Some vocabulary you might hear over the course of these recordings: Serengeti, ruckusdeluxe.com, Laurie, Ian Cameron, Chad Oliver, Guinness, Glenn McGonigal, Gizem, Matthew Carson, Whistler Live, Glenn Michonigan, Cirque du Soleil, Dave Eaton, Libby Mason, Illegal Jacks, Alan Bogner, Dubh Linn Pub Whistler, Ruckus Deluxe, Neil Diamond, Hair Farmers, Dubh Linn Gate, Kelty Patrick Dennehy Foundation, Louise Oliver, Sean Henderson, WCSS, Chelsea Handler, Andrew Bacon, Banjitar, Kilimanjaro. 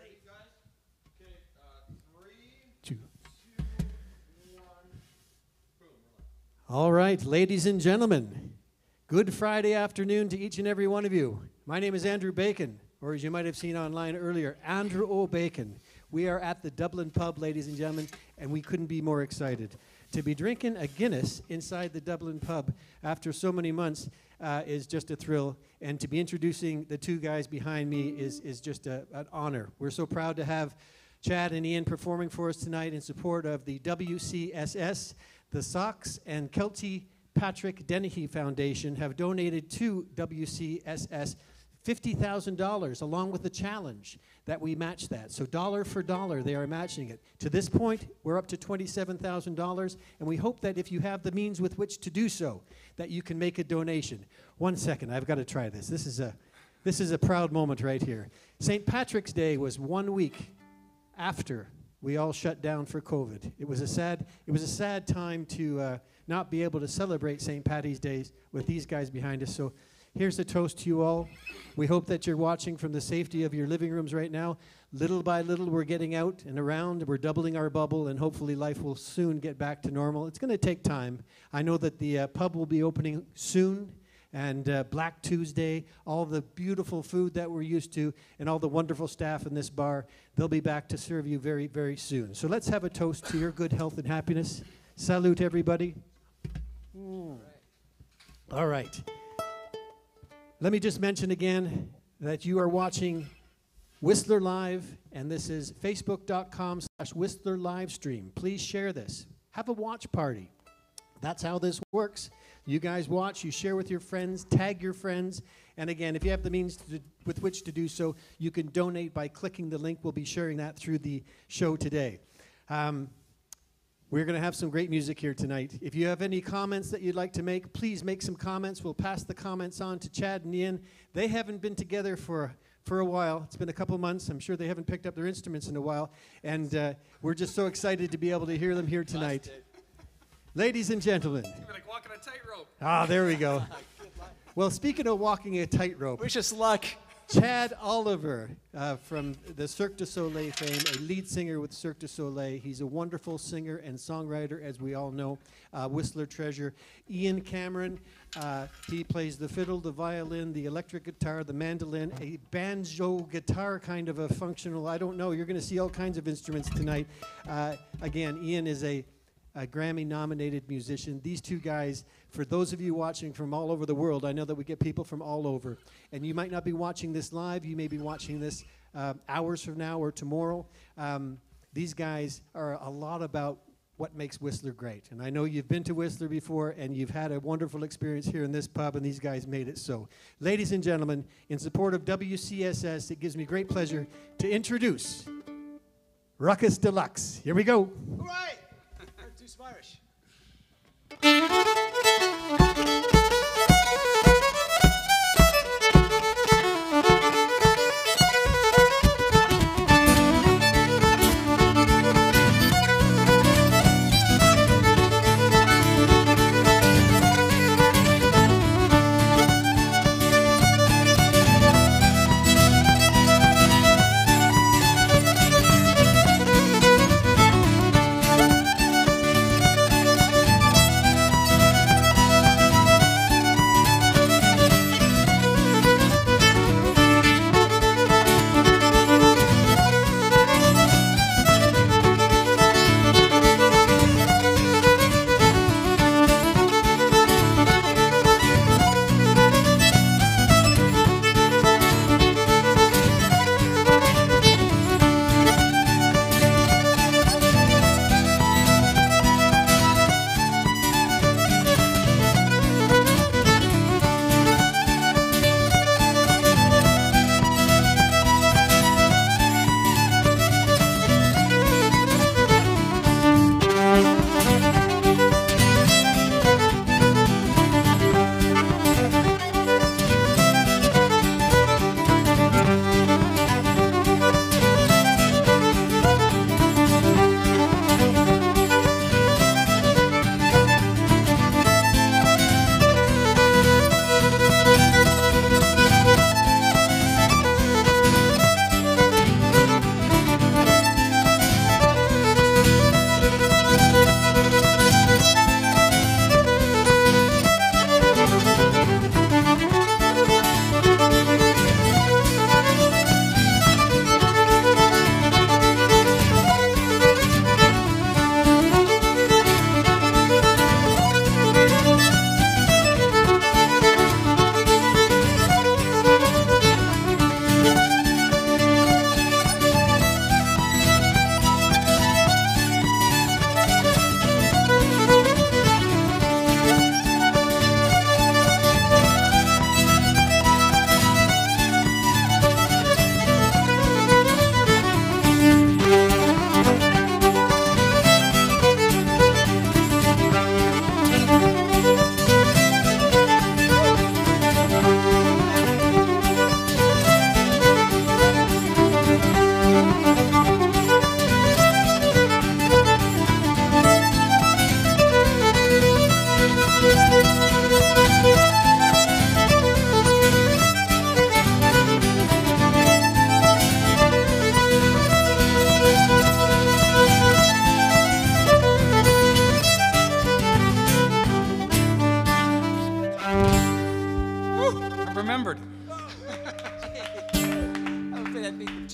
safe. Okay, 3, 2, 1. Boom. All right, ladies and gentlemen, good Friday afternoon to each and every one of you. My name is Andrew Bacon, or as you might have seen online earlier, Andrew O. Bacon. We are at the Dublin Pub, ladies and gentlemen, and we couldn't be more excited. To be drinking a Guinness inside the Dublin Pub after so many months is just a thrill, and to be introducing the two guys behind me is just an honor. We're so proud to have Chad and Ian performing for us tonight in support of the WCSS. The Sox and Kelty Patrick Dennehy Foundation have donated to WCSS $50,000 along with the challenge that we match that. So dollar for dollar, they are matching it. To this point, we're up to $27,000, and we hope that if you have the means with which to do so, that you can make a donation. 1 second, I've got to try this. This is a proud moment right here. St. Patrick's Day was 1 week after we all shut down for COVID. It was a sad time to not be able to celebrate St. Patty's Day with these guys behind us. So here's a toast to you all. We hope that you're watching from the safety of your living rooms right now. Little by little, we're getting out and around. We're doubling our bubble, and hopefully life will soon get back to normal. It's going to take time. I know that the pub will be opening soon, and Black Tuesday, all the beautiful food that we're used to, and all the wonderful staff in this bar, they'll be back to serve you very, very soon. So let's have a toast to your good health and happiness. Salute, everybody. Mm. All right. Let me just mention again that you are watching Whistler Live, and this is facebook.com/WhistlerLivestream. Please share this. Have a watch party. That's how this works. You guys watch, you share with your friends, tag your friends, and again, if you have the means with which to do so, you can donate by clicking the link. We'll be sharing that through the show today. We're going to have some great music here tonight. If you have any comments that you'd like to make, please make some comments. We'll pass the comments on to Chad and Ian. They haven't been together for a while. It's been a couple months. I'm sure they haven't picked up their instruments in a while. And we're just so excited to be able to hear them here tonight. Ladies and gentlemen. It's like walking a tightrope. Ah, there we go. Well, speaking of walking a tightrope. Wish us luck. Chad Oliver from the Cirque du Soleil fame, a lead singer with Cirque du Soleil. He's a wonderful singer and songwriter, as we all know, Whistler treasure. Ian Cameron, he plays the fiddle, the violin, the electric guitar, the mandolin, a banjo guitar kind of a functional, I don't know, you're going to see all kinds of instruments tonight. Again, Ian is a Grammy-nominated musician. These two guys, for those of you watching from all over the world, I know that we get people from all over, and you might not be watching this live, you may be watching this hours from now or tomorrow. These guys are a lot about what makes Whistler great, and I know you've been to Whistler before, and you've had a wonderful experience here in this pub, and these guys made it so. Ladies and gentlemen, in support of WCSS, it gives me great pleasure to introduce Ruckus Deluxe. Here we go. All right. Irish.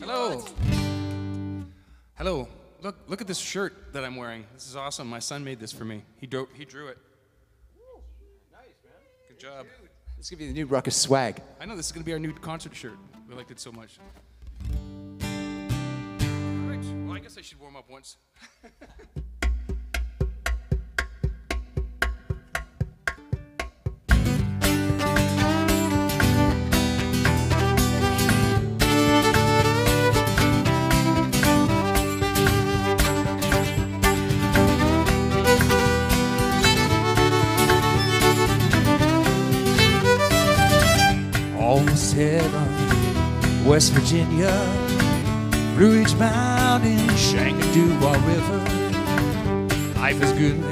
Hello. Hello. Look at this shirt that I'm wearing. This is awesome. My son made this for me. He drew it. Nice, man. Good job. This is going to be the new Ruckus swag. I know. This is going to be our new concert shirt. We liked it so much. All right. Well, I guess I should warm up once. Almost heaven, West Virginia, Blue Ridge Mountain, Shenandoah River. Life is good,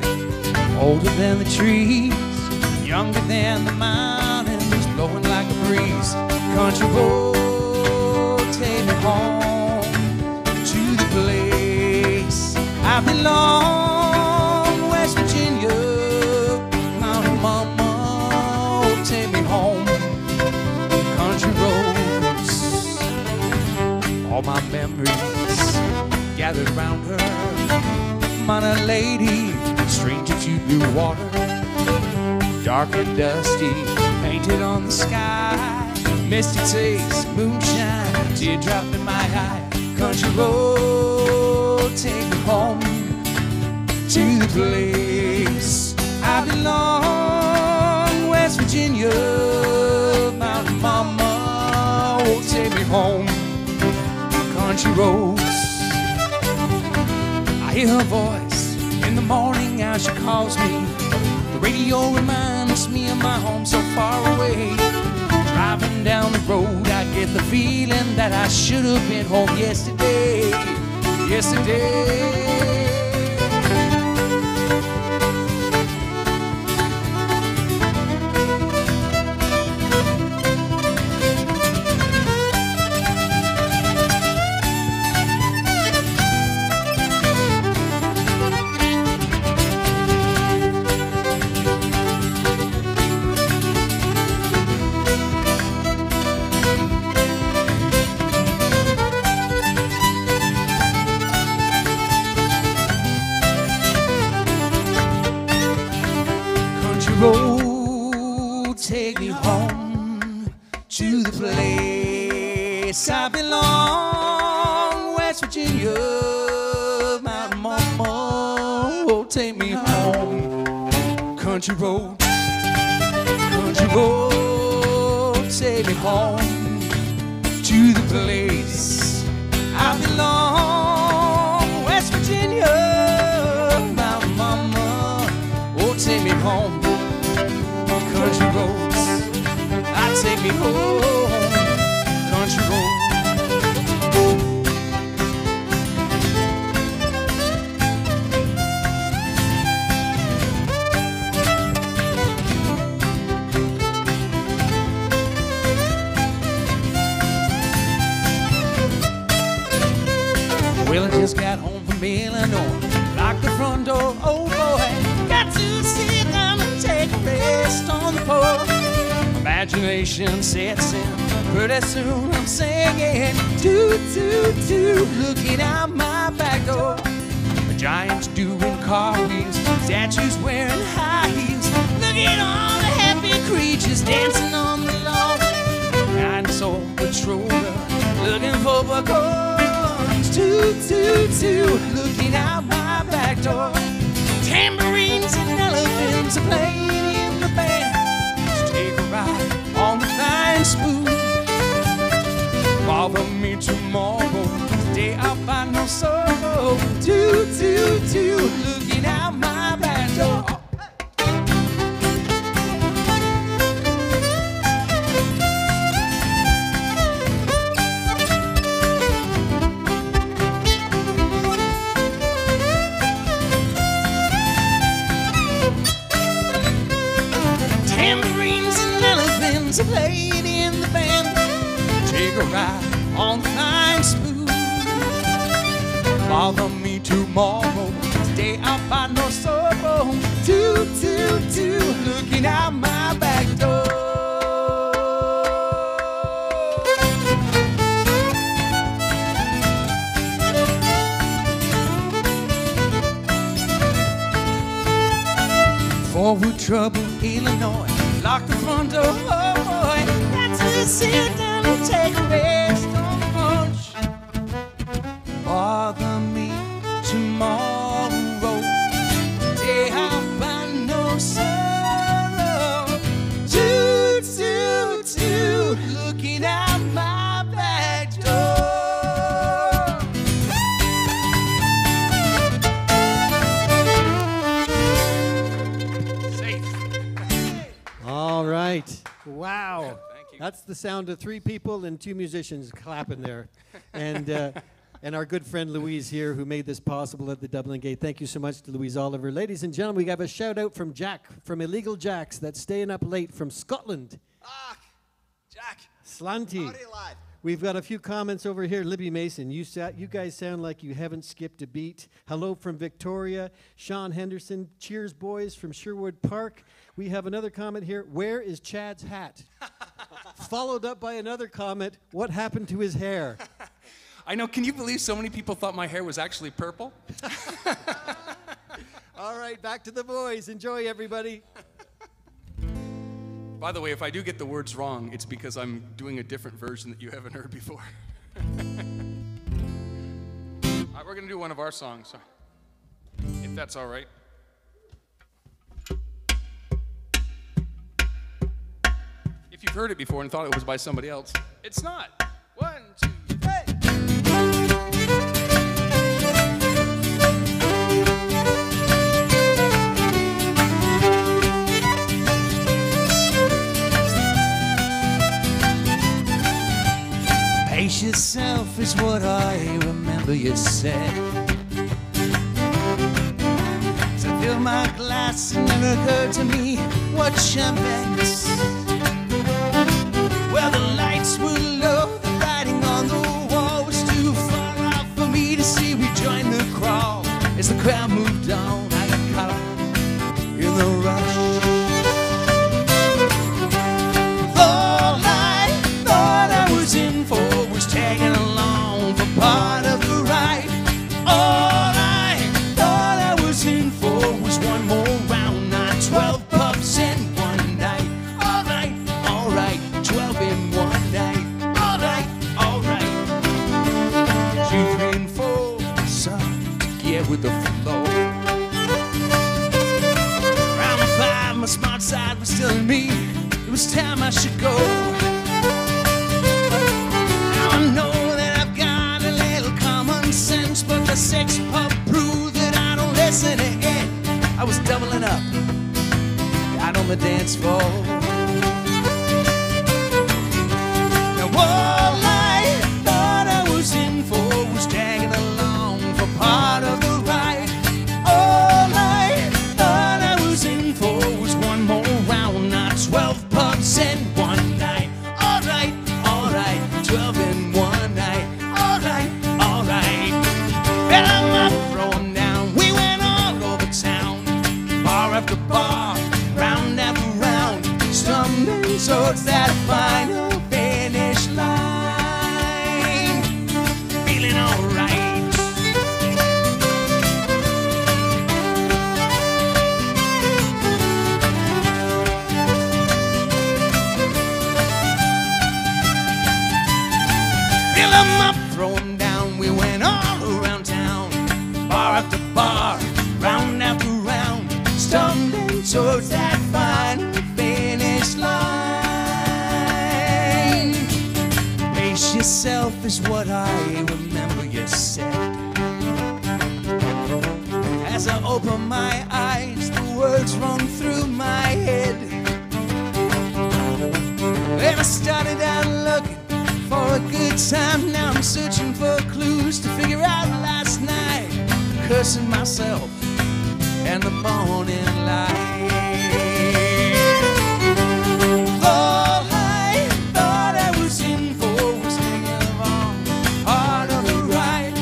older than the trees, younger than the mountains, blowing like a breeze. Country road, take me home to the place I belong. West Virginia, Mount Mama, take me home. Roads. All my memories gathered round her, minor lady, stranger to blue water, dark and dusty, painted on the sky, misty taste, moonshine, teardrop in my eye. Country road, take me home to the place I belong. West Virginia, Mountain Mama, oh, take me home. Country roads. I hear her voice in the morning as she calls me. The radio reminds me of my home so far away. Driving down the road, I get the feeling that I should have been home yesterday. Yesterday. Country road, country road, take me home to the place I belong. West Virginia, my mama, oh, take me home. Country roads, I take me home. Country roads. Well, I just got home from Illinois, locked the front door, oh boy, got too sick, I'm gonna take a rest on the porch. Imagination sets in, pretty soon I'm singing, toot, toot, toot, looking out my back door. The giants doing car wheels, statues wearing high heels, look at all the happy creatures dancing on the lawn. Dinosaur patroller, looking for Bacola. Toot, toot, toot, looking out my back door. Tambourines and elephants are playing in the band. Let's take a ride on the flying spoon. Bother me tomorrow, today I'll find no sorrow. Toot, toot, toot, looking out my back door. Playing in the band, take a ride on the flying spoon. Follow me tomorrow, today I'll find no sorrow. Toot, toot, toot, looking out my back door. over trouble, Illinois. Lock the front door, that's it, sit down and take a rest on the porch. Bother me tomorrow, day I'll find no sorrow. Toot, toot, toot, looking out my back door. Safe. All right. Wow. Thank you. That's the sound of three people and two musicians clapping there. And and our good friend Louise here, who made this possible at the Dubh Linn Gate. Thank you so much to Louise Oliver. Ladies and gentlemen, we have a shout out from Jack, from Illegal Jacks, that's staying up late from Scotland. Ah, Jack. Slanty. Howdy live. We've got a few comments over here. Libby Mason, you guys sound like you haven't skipped a beat. Hello from Victoria. Sean Henderson, cheers boys from Sherwood Park. We have another comment here. Where is Chad's hat? Followed up by another comment. What happened to his hair? I know, can you believe so many people thought my hair was actually purple? All right, back to the boys. Enjoy, everybody. By the way, if I do get the words wrong, it's because I'm doing a different version that you haven't heard before. All right, we're going to do one of our songs, if that's all right. If you've heard it before and thought it was by somebody else, it's not. 1, 2. Pace yourself is what I remember you said. So I fill my glass, it never occurred to me what champagne is. Well, the lights were low, the writing on the wall was too far out for me to see. We joined the crowd as the crowd moved on. I got caught up in the rush. Me, it was time I should go. Now I know that I've got a little common sense, but the sex pop proved that I don't listen to it. I was doubling up out on the dance floor. Now all I thought I was in for was tagging along for part of the ride. All I thought I was in for was one more. 12 pubs in one night. All right, 12 in one night. All right, fell on my throne down. We went all over town, bar after bar, round after round, stumbling towards that final finish line, feeling all right. Thrown down, we went all around town, bar after bar, round after round, stumbling towards that final finish line. Pace yourself is what I remember you said. As I open my eyes, the words run through my head. And I started out looking for a good time, now I'm searching for clues to figure out last night, cursing myself and the morning light. All I thought I was in for was hanging along part of the ride.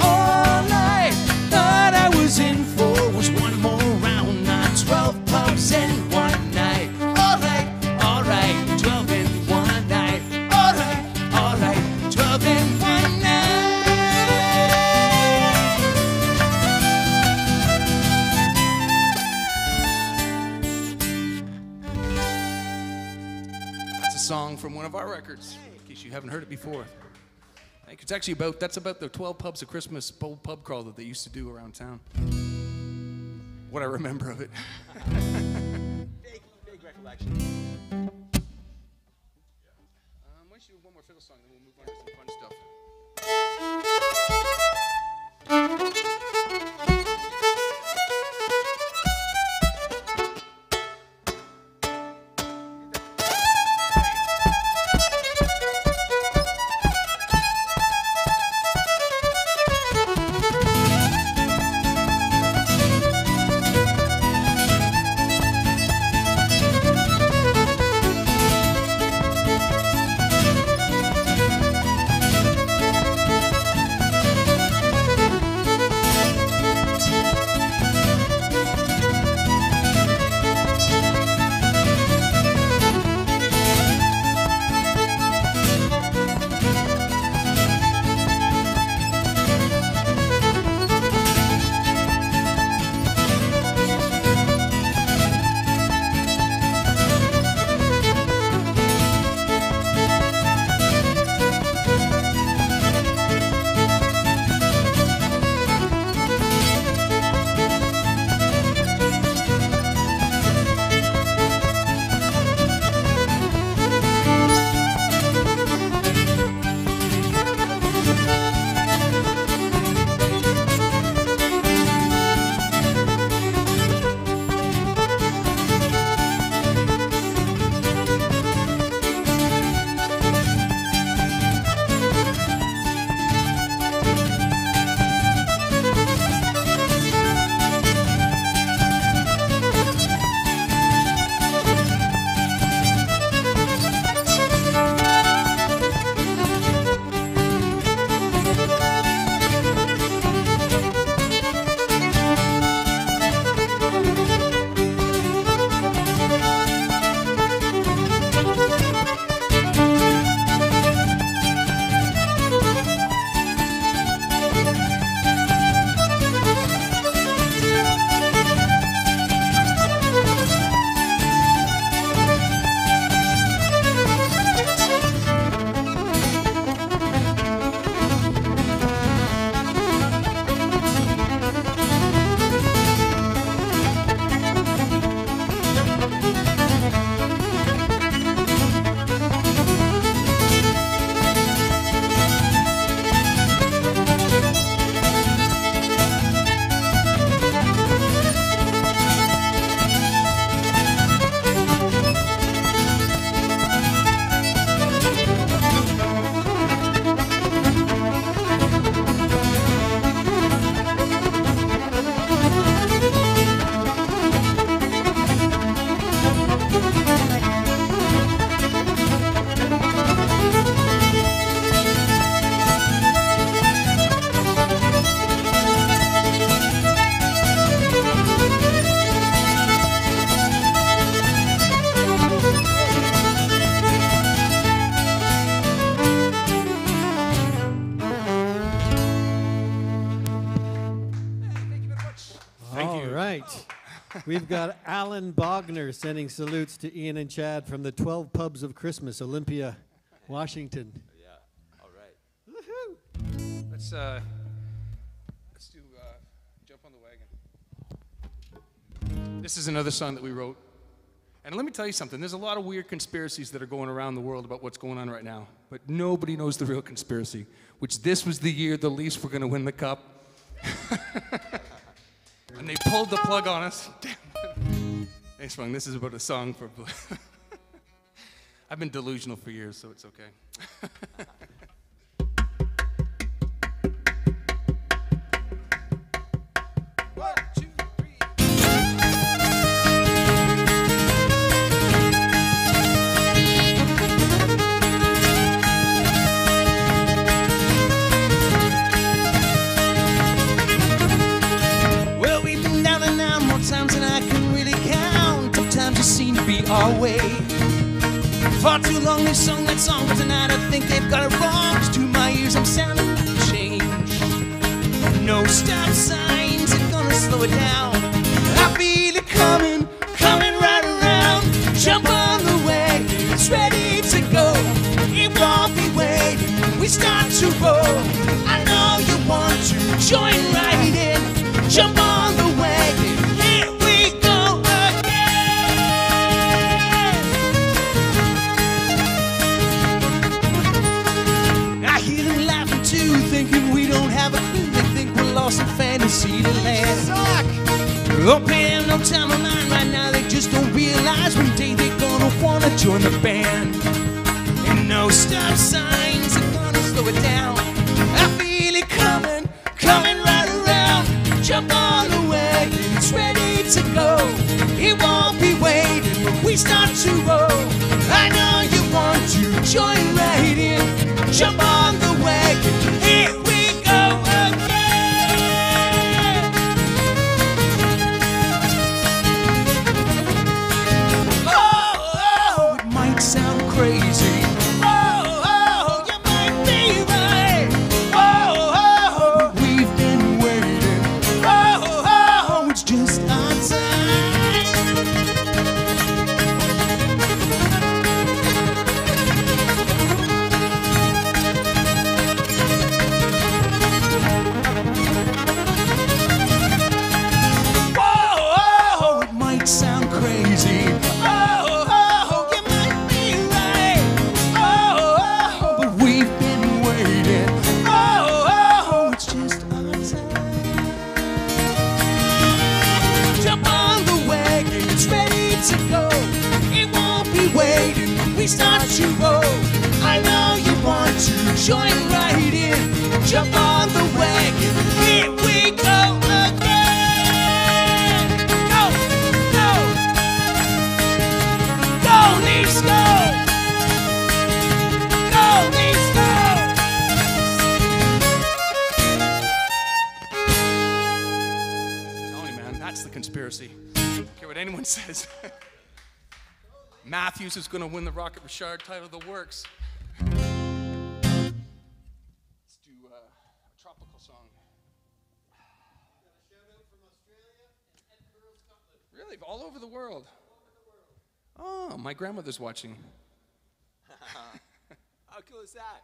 All I thought I was in for was one more round, not 12 pubs in one night. All right, 12 in one night. All right, 12 in one night. from one of our records, in case you haven't heard it before. I think it's actually about, that's about the 12 Pubs of Christmas bold pub crawl that they used to do around town. What I remember of it. Big recollection. Why don't you do one more fiddle song, then we'll move on to some fun stuff. We've got Alan Bogner sending salutes to Ian and Chad from the 12 Pubs of Christmas, Olympia, Washington. Yeah, all right. Woohoo! Let's do Jump on the Wagon. This is another song that we wrote. And let me tell you something. There's a lot of weird conspiracies that are going around the world about what's going on right now. But nobody knows the real conspiracy, which this was the year the Leafs were going to win the Cup. And they pulled the plug on us. Damn. Thanks, Fung. This is about a song for... I've been delusional for years, so it's okay. Way. Far too long they've sung that song, but tonight I think they've got it wrong. To my ears I'm sounding like a change. No stop signs are gonna slow it down. I feel it coming, coming right around. Jump on the wagon, it's ready to go. we start to roll. I know you want to join right in. Jump on the wagon. Here we go again. I hear them laughing too, thinking we don't have a clue. They think we're lost in fantasy land. Up in no time of mine right now. They just don't realize one day they're gonna wanna join the band. And no stop signs are gonna slow it down. I feel it coming, coming right around. Jump on the wagon, it's ready to go. It won't be waiting when we start to roll. I know you want to join right in. Jump on the wagon, here we go again. Oh, oh, it might sound crazy. We start to roll. I know you want to join right in. Jump on the wagon. Here we go again. Go, go, go, Leafs, go. Go, Leafs, go. Tell me, man, that's the conspiracy. I don't care what anyone says. Matthews is going to win the Rocket Richard title of the works. Let's do a tropical song. Got a shout out from Australia and Edinburgh, Scotland. Really? All over the world? All over the world. Oh, my grandmother's watching. How cool is that?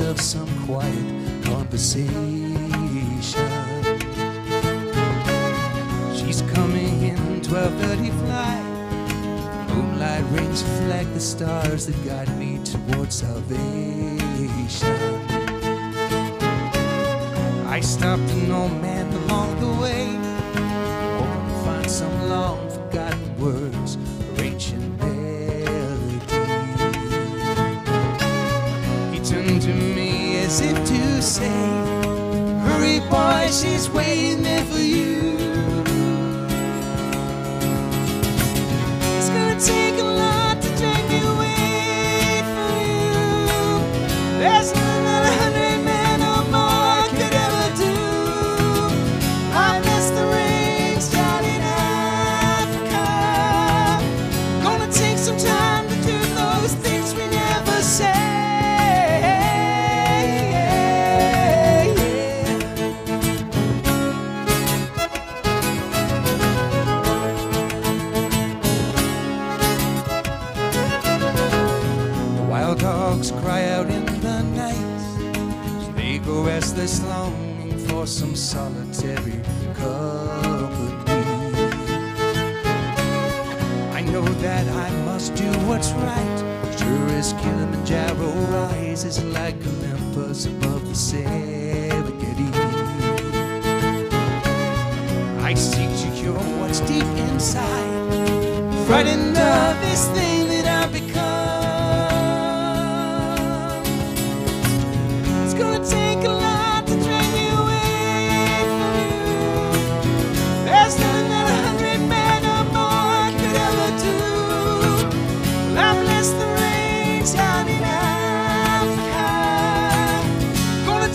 Of some quiet conversation. She's coming in 12:30 flight. Moonlight rings reflect the stars that guide me towards salvation. I stopped an old man along the way, hoping to find some long forgotten words or ancient to me as if to say, hurry boy, she's waiting there for you. It's gonna take a lot to drag me away from you. There's nothing that 100 men or more could ever do. I miss the rings down in Africa. Gonna take some time to do those things we never said. Restless longing for some solitary company. I know that I must do what's right. Sure as Kilimanjaro rises like Olympus above the Serengeti. I seek to cure what's deep inside, frightened of this thing that I've become.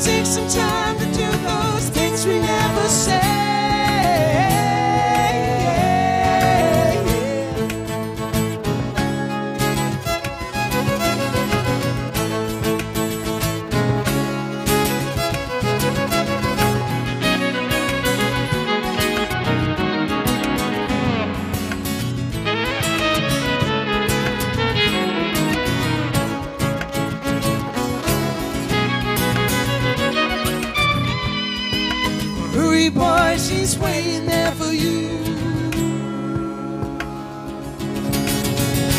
take some time to do those things we never say. Waiting there for you.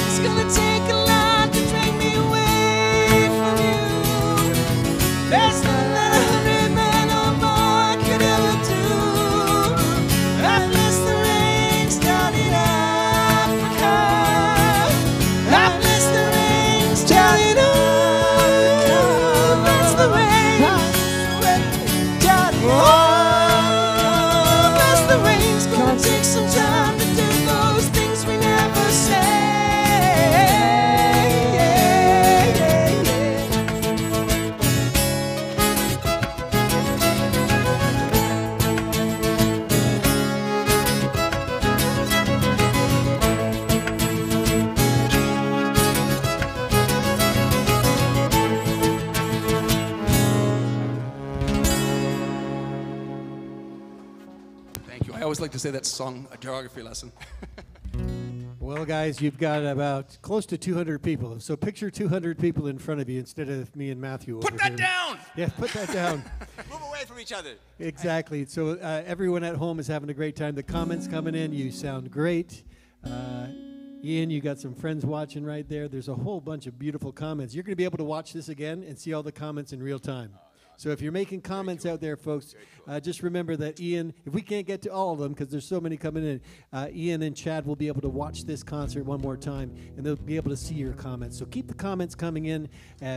It's gonna take a lot to drag me away from you. There's nothing that 100 men or more could ever do. I've missed the rains down in Africa. I've missed the rains down in Africa. That's the rains down in Africa. Take some time to do those things we never say. I always like to say that song, a geography lesson. Well, guys, you've got about close to 200 people. So picture 200 people in front of you instead of me and Matthew. Put that down! Yeah, put that down. Move away from each other. Exactly. So everyone at home is having a great time. The comments coming in, you sound great. Ian, you got some friends watching right there. There's a whole bunch of beautiful comments. You're going to be able to watch this again and see all the comments in real time. So if you're making comments out there, folks, just remember that Ian, if we can't get to all of them because there's so many coming in, Ian and Chad will be able to watch this concert one more time, and they'll be able to see your comments. So keep the comments coming in.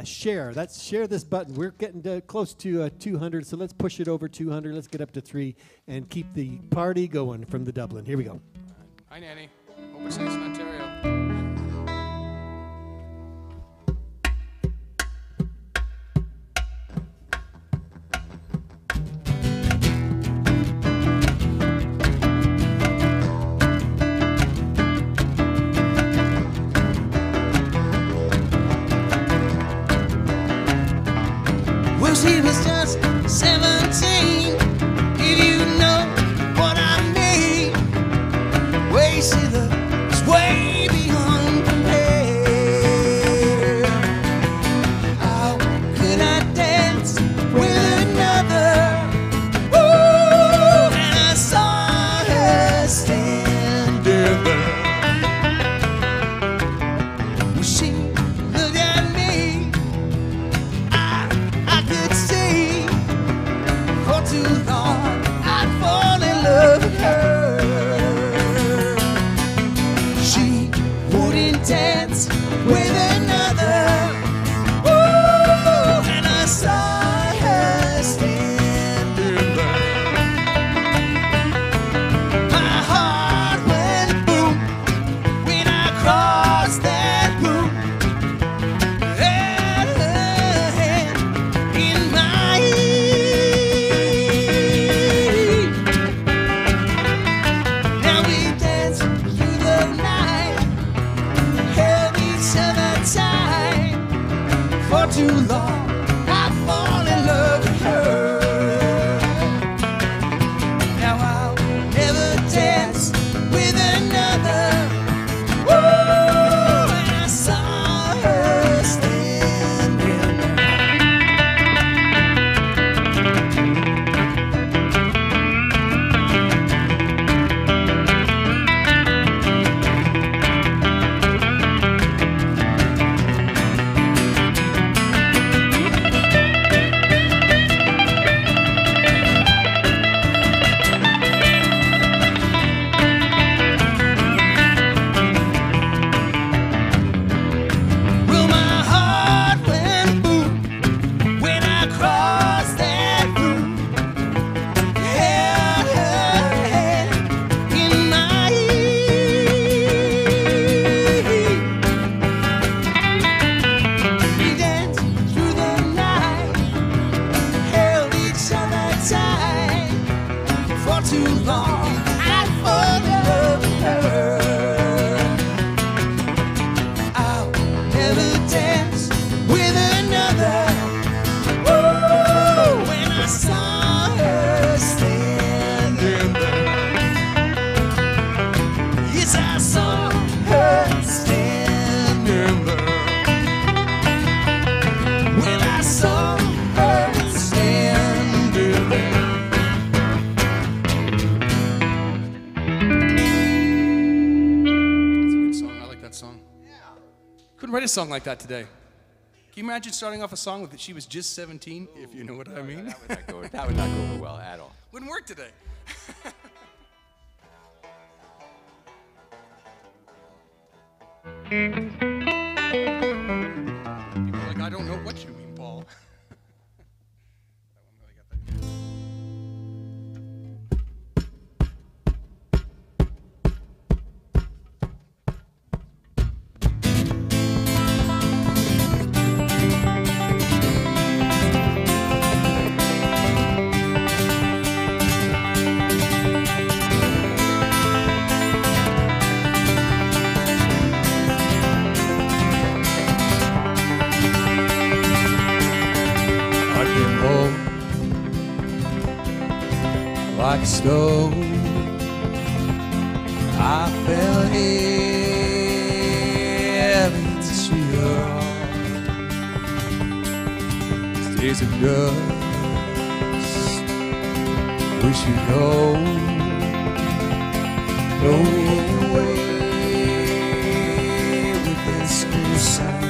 Share. Let's share this button. We're getting to close to 200, so let's push it over 200. Let's get up to 3 and keep the party going from the Dubh Linn. Here we go. Hi, Nanny. Overseas, Ontario. too long, I fall in love with her. I'll never dance with another. Oh, when I saw her standing there, yes, I saw her standing there. When I saw write a song like that today. Can you imagine starting off a song with that she was just 17, if you know what I mean? That would not go over well at all. Wouldn't work today. People are like, I don't know what you mean, Paul. Like snow, I fell heavy to see her. These days of dust, wish you know, blowing away with this new sound.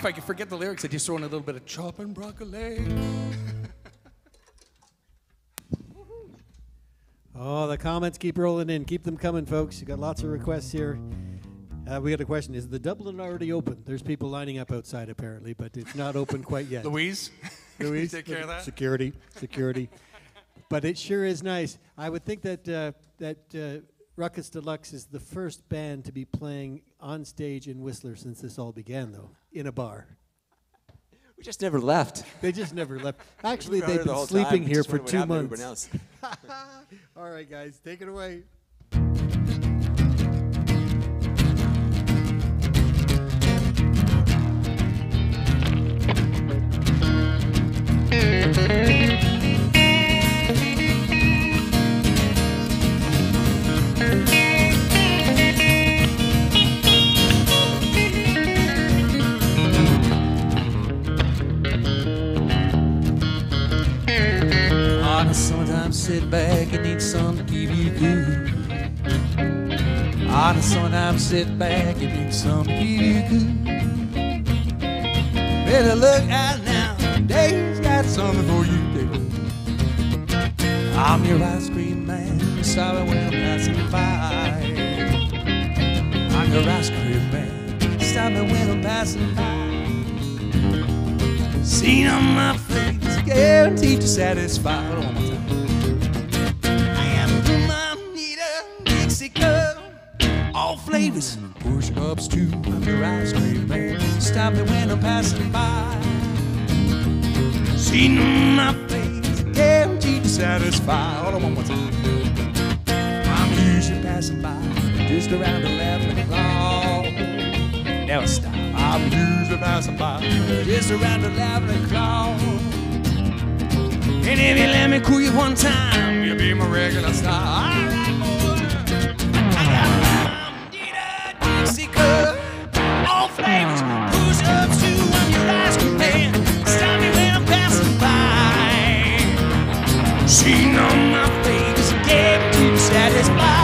if I could forget the lyrics, I just throw in a little bit of chopping broccoli. Oh, the comments keep rolling in. Keep them coming, folks. You got lots of requests here. We got a question. Is the Dublin already open? There's people lining up outside, apparently, but it's not open quite yet. Louise, take care of that. Security. But it sure is nice. I would think that Ruckus Deluxe is the first band to be playing on stage in Whistler since this all began, though, in a bar. We just never left. They just never left. Actually, they've been sleeping here for 2 months. All right, guys, take it away. Sit back and need something to give you good. Sometimes sit back and need something to give you good. Better look out now, Dave's got something for you, Dave. I'm your ice cream man, sorry when I'm passing by. I'm your ice cream man, stop me when I'm passing by. Seen on my face, guaranteed to satisfy. Flavors and push ups too. I'm your ice cream man. Stop me when I'm passing by. Seen my face, guaranteed to satisfy. Hold on one more time. I'm usually passing by, just around 11 o'clock. Never stop. I'm usually passing by, just around 11 o'clock. And if you let me cool you one time, you'll be my regular star. All right. All flavors, push ups too. I'm your ice cream man. Stop me when I'm passing by. She knows my face, get too satisfied.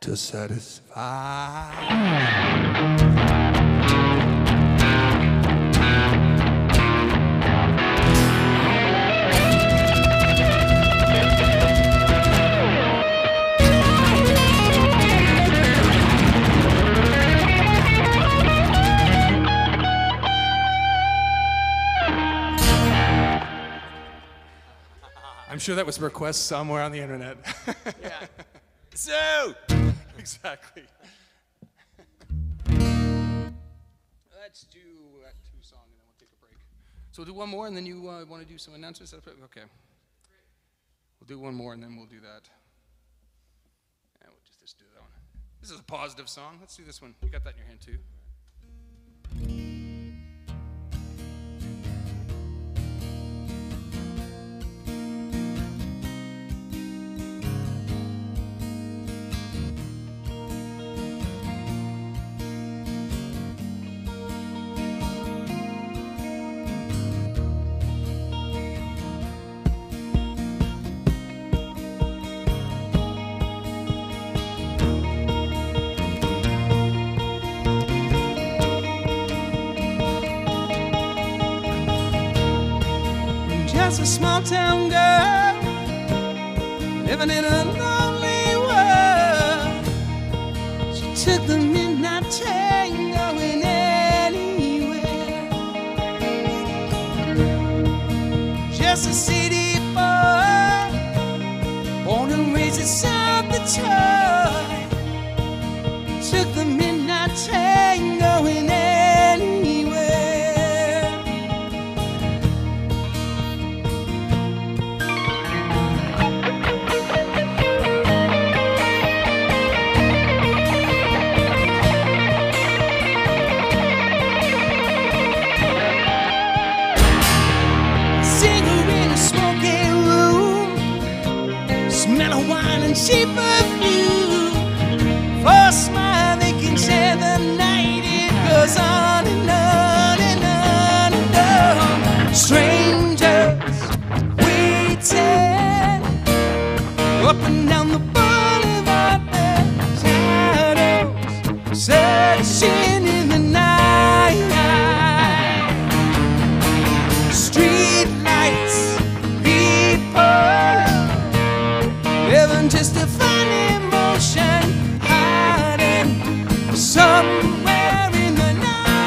To satisfy. I'm sure that was a request somewhere on the internet. Yeah. So! Exactly. Let's do two songs and then we'll take a break. So we'll do one more and then you want to do some announcements? Okay. Great. We'll do one more and then we'll do that. And we'll just do that one. This is a positive song. Let's do this one. You got that in your hand too. A small town girl living in a lonely world. She took the midnight train going anywhere. Just a city boy, born and raised in South Detroit. Took the midnight train going anywhere. A single in a smoky room, smell of wine and cheap perfume. For a smile they can share the night. It goes on and on and on and on. Strangers waiting up and down the boulevard. The shadows searching in the night. Street lights, people living just a fun emotion. Somewhere in the night,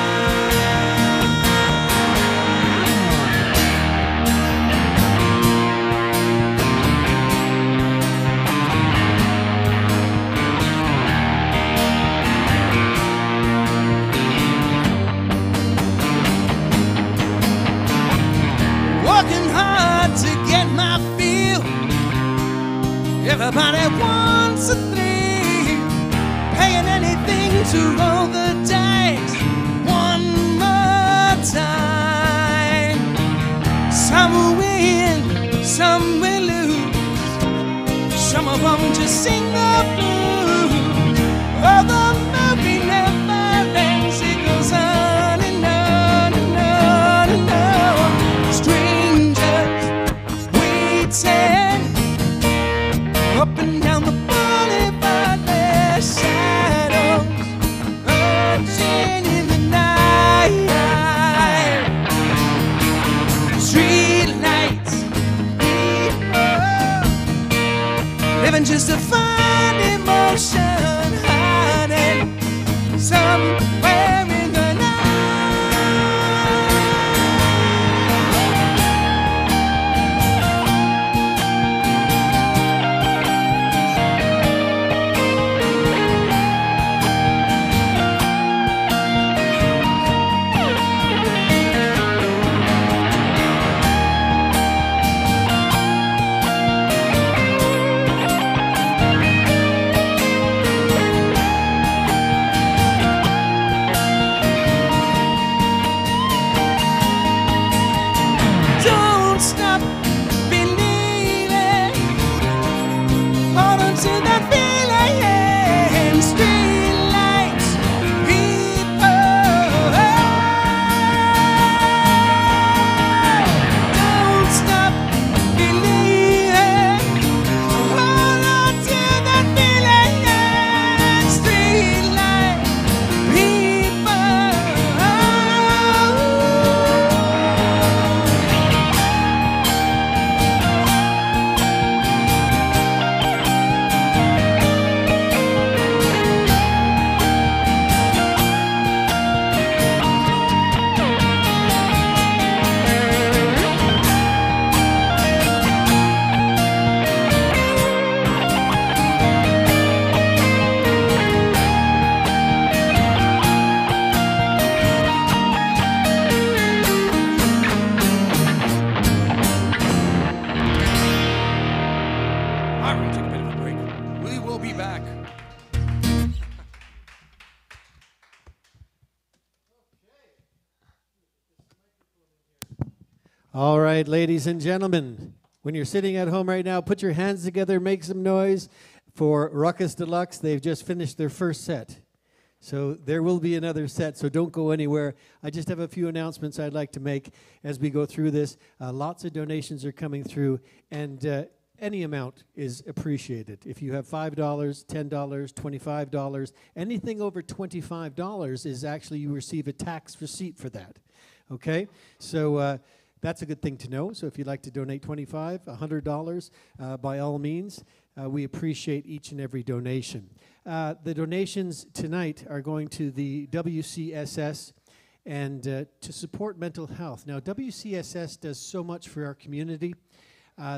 working hard to get my feel. Everybody wants a thrill, paying anything to roll the dice one more time. Some will win, some will lose. Some of them just sing the blues. Oh, the movie never ends. It goes on and on and on and on. Strangers waiting up and down the boulevard. Their shadows in the night, street lights, people living just to find emotion, hiding somewhere in the Ladies and gentlemen, when you're sitting at home right now, put your hands together, make some noise for Ruckus Deluxe. They've just finished their first set. So there will be another set, so don't go anywhere. I just have a few announcements I'd like to make as we go through this. Lots of donations are coming through, and any amount is appreciated. If you have $5, $10, $25, anything over $25 is actually you receive a tax receipt for that. Okay? So That's a good thing to know. So if you'd like to donate $25, $100, by all means, we appreciate each and every donation. The donations tonight are going to the WCSS and to support mental health. Now, WCSS does so much for our community.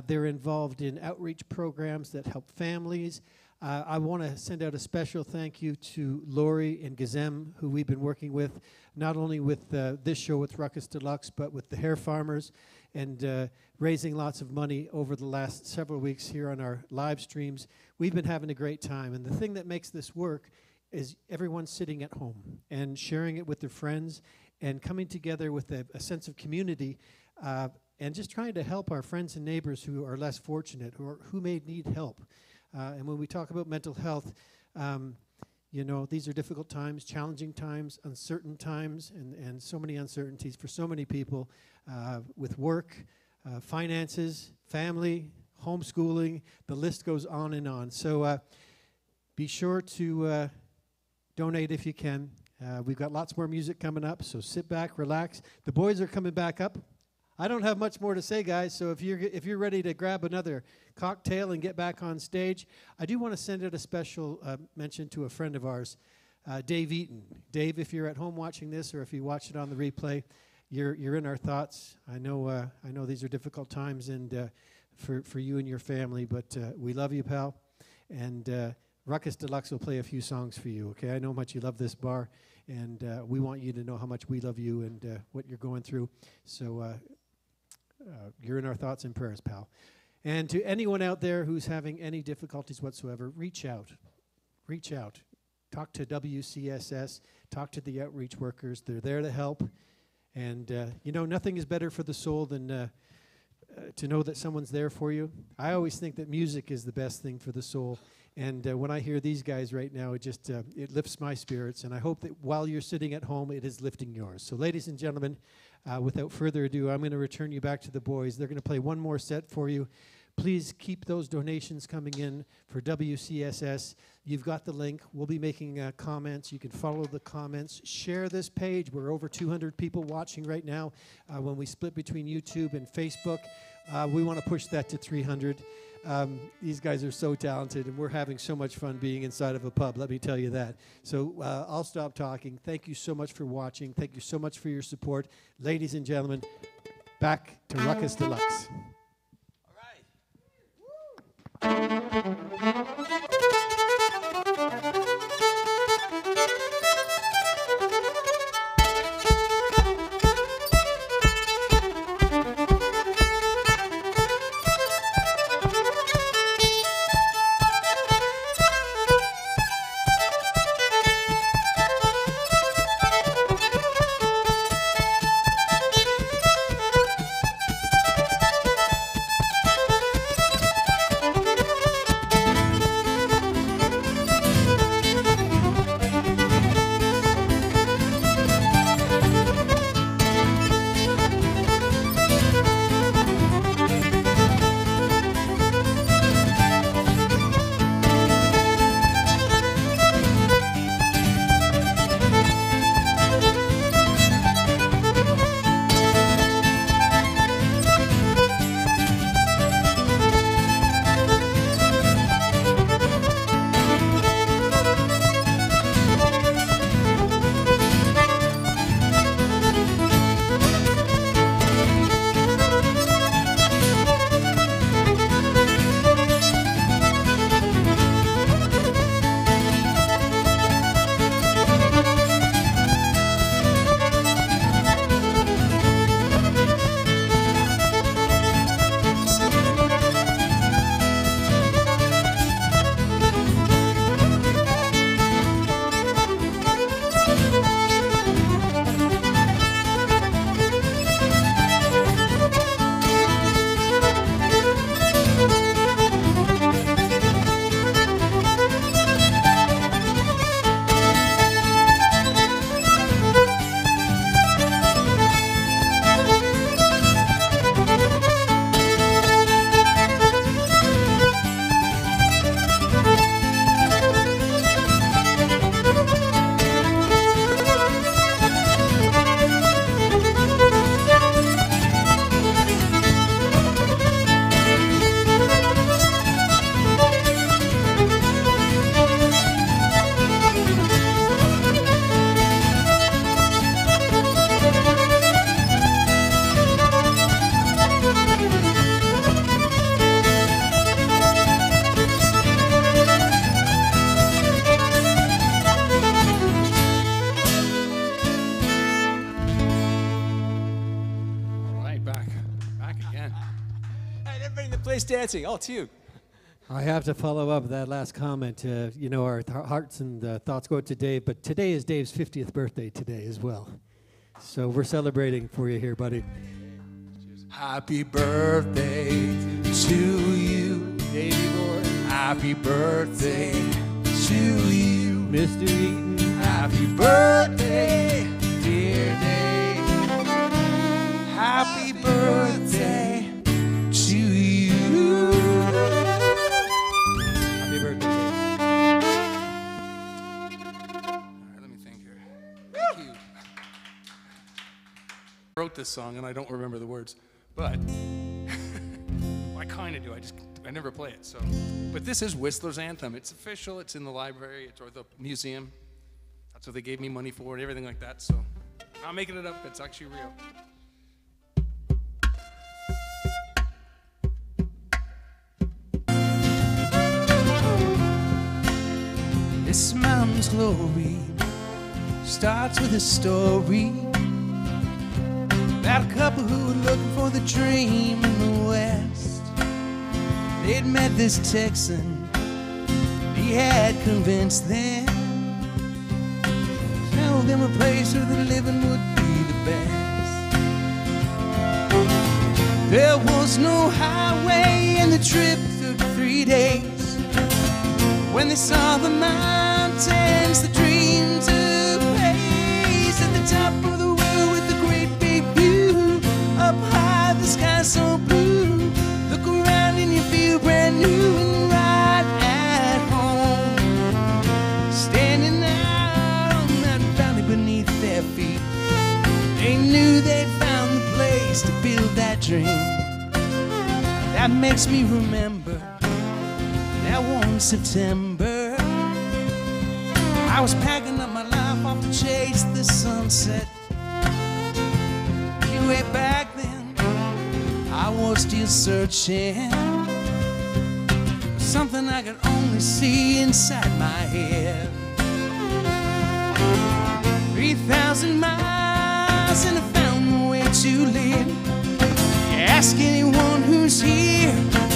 They're involved in outreach programs that help families. I want to send out a special thank you to Laurie and Gizem, who we've been working with, not only with this show with Ruckus Deluxe, but with the Hair Farmers, and raising lots of money over the last several weeks here on our live streams. We've been having a great time, and the thing that makes this work is everyone sitting at home and sharing it with their friends and coming together with a sense of community and just trying to help our friends and neighbors who are less fortunate or who may need help. And when we talk about mental health, you know, these are difficult times, challenging times, uncertain times, and so many uncertainties for so many people with work, finances, family, homeschooling. The list goes on and on. So be sure to donate if you can. We've got lots more music coming up, so sit back, relax. The boys are coming back up. I don't have much more to say, guys, so if you're ready to grab another cocktail and get back on stage, I do want to send out a special mention to a friend of ours, Dave Eaton. Dave, if you're at home watching this or if you watch it on the replay, you're in our thoughts. I know these are difficult times and for you and your family, but we love you, pal. And Ruckus Deluxe will play a few songs for you, okay? I know how much you love this bar, and we want you to know how much we love you and what you're going through. So you're in our thoughts and prayers, pal. And to anyone out there who's having any difficulties whatsoever, reach out. Reach out. Talk to WCSS. Talk to the outreach workers. They're there to help. And, you know, nothing is better for the soul than to know that someone's there for you. I always think that music is the best thing for the soul. And when I hear these guys right now, it just it lifts my spirits. And I hope that while you're sitting at home, it is lifting yours. So, ladies and gentlemen, without further ado, I'm going to return you back to the boys. They're going to play one more set for you. Please keep those donations coming in for WCSS. You've got the link. We'll be making comments. You can follow the comments. Share this page. We're over 200 people watching right now. When we split between YouTube and Facebook, we want to push that to 300. These guys are so talented, and we're having so much fun being inside of a pub, let me tell you that. So I'll stop talking. Thank you so much for watching. Thank you so much for your support. Ladies and gentlemen, back to Ruckus Deluxe. All right. dancing. Oh, it's you. I have to follow up that last comment. You know, our hearts and thoughts go out to Dave, but today is Dave's 50th birthday today as well. So we're celebrating for you here, buddy. Happy birthday to you, Davey boy. Happy birthday to you, Mr. Eaton. Happy birthday, dear Dave. Happy birthday to you. Happy birthday, Dave. All right, let me think here. Thank you. I wrote this song and I don't remember the words. But I kind of do. I never play it. So, but this is Whistler's anthem. It's official. It's in the library. It's or the museum. That's what they gave me money for and everything like that. So, I'm making it up. It's actually real. This mountain's glory starts with a story. About a couple who were looking for the dream in the West. They'd met this Texan, he had convinced them, told them a place where the living would be the best. There was no highway and the trip took 3 days. When they saw the mountains, the dream took place at the top of the up high, the sky so blue. Look around and you feel brand new and right at home. Standing out on that valley beneath their feet, they knew they'd found the place to build that dream. That makes me remember that one September. I was packing up my life off to chase the sunset. Way back then, I was still searching for something I could only see inside my head. 3,000 miles and I found the way to live. You ask anyone who's here,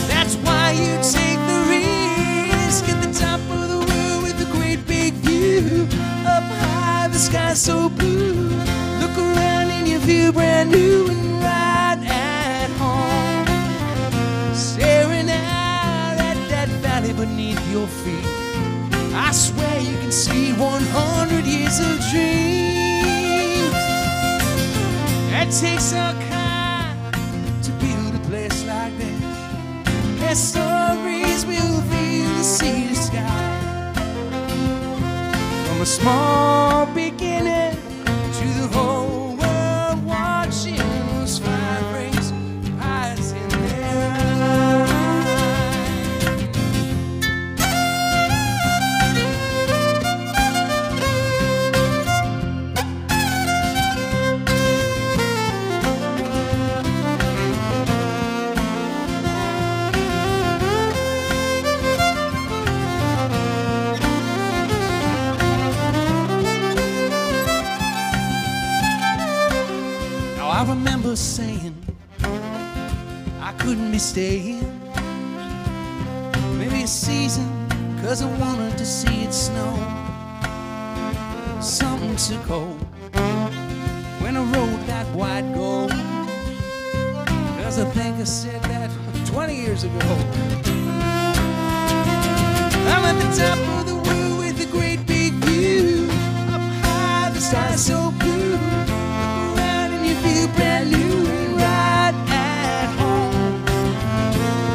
that's why you take the risk. At the top of the world with a great big view, up high, the sky so blue. Look around and you feel brand new and right at home. Staring out at that valley beneath your feet, I swear you can see 100 years of dreams. It takes a kind to build a place like this. Their stories will fill the sea to sky. From a small beginning to the whole world watching those flying rings rise in their saying I couldn't be staying maybe a season, cause I wanted to see it snow. Something too cold when I rode that white gold, cause I think I said that 20 years ago. I'm at the top of the world with a great big view, up high the sky so blue. Brand new and right at home.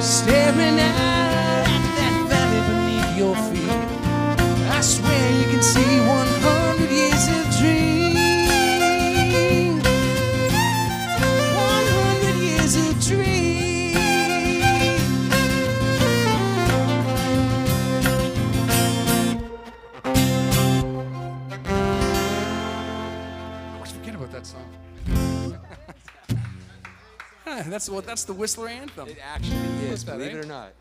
Staring out at that valley beneath your feet, I swear you can see 100 years of dream. 100 years of dream. I always forget about that song. That's what. Well, that's the Whistler anthem. It actually is, that, believe it or not.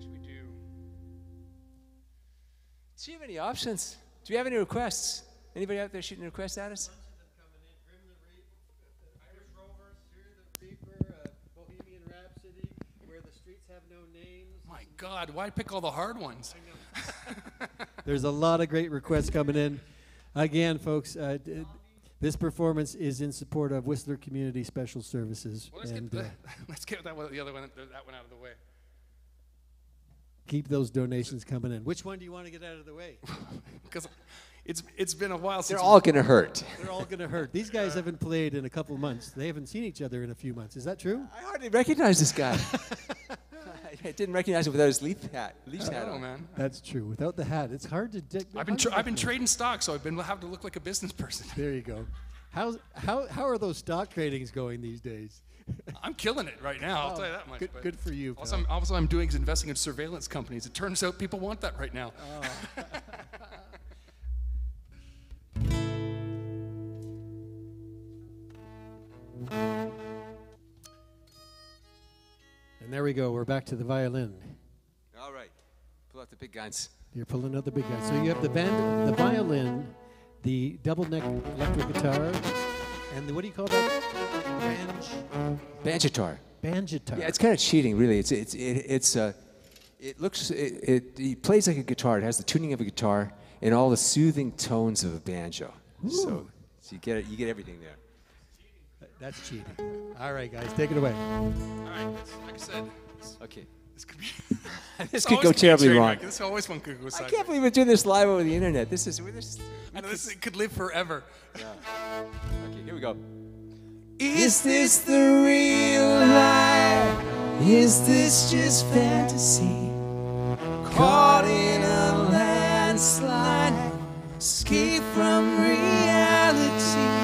Should we do? Do you have any options? Do you have any requests? Anybody out there shooting requests at us? have no names. My God, why pick all the hard ones? I know. There's a lot of great requests coming in. Again, folks, this performance is in support of Whistler Community Special Services. Well, let's get that one out of the way. Keep those donations coming in. Which one do you want to get out of the way? Because it's been a while since. They're all going to hurt. They're all going to hurt. These guys haven't played in a couple months. They haven't seen each other in a few months. Is that true? I hardly recognize this guy. I didn't recognize him without his Leafs hat on, man. That's true. Without the hat, it's hard to. I've been trading stock, so I've been having to look like a business person. There you go. How are those stock tradings going these days? I'm killing it right now. I'll tell you that much. Good for you. Also, I'm doing is investing in surveillance companies. It turns out people want that right now. Oh. And there we go. We're back to the violin. All right. Pull out the big guns. You're pulling out the big guns. So you have the band, the violin, the double neck electric guitar, and the, what do you call that? Banjitar. Banjitar. Yeah, it's kind of cheating, really. It plays like a guitar. It has the tuning of a guitar and all the soothing tones of a banjo. So you get everything there. That's cheating. All right, guys, take it away. All right, like I said. Okay. This could be. This could go terribly wrong. This always one could go sideways. I can't believe we're doing this live over the internet. This could live forever. Yeah. Okay, here we go. Is this the real life? Is this just fantasy? Caught in a landslide, escape from reality.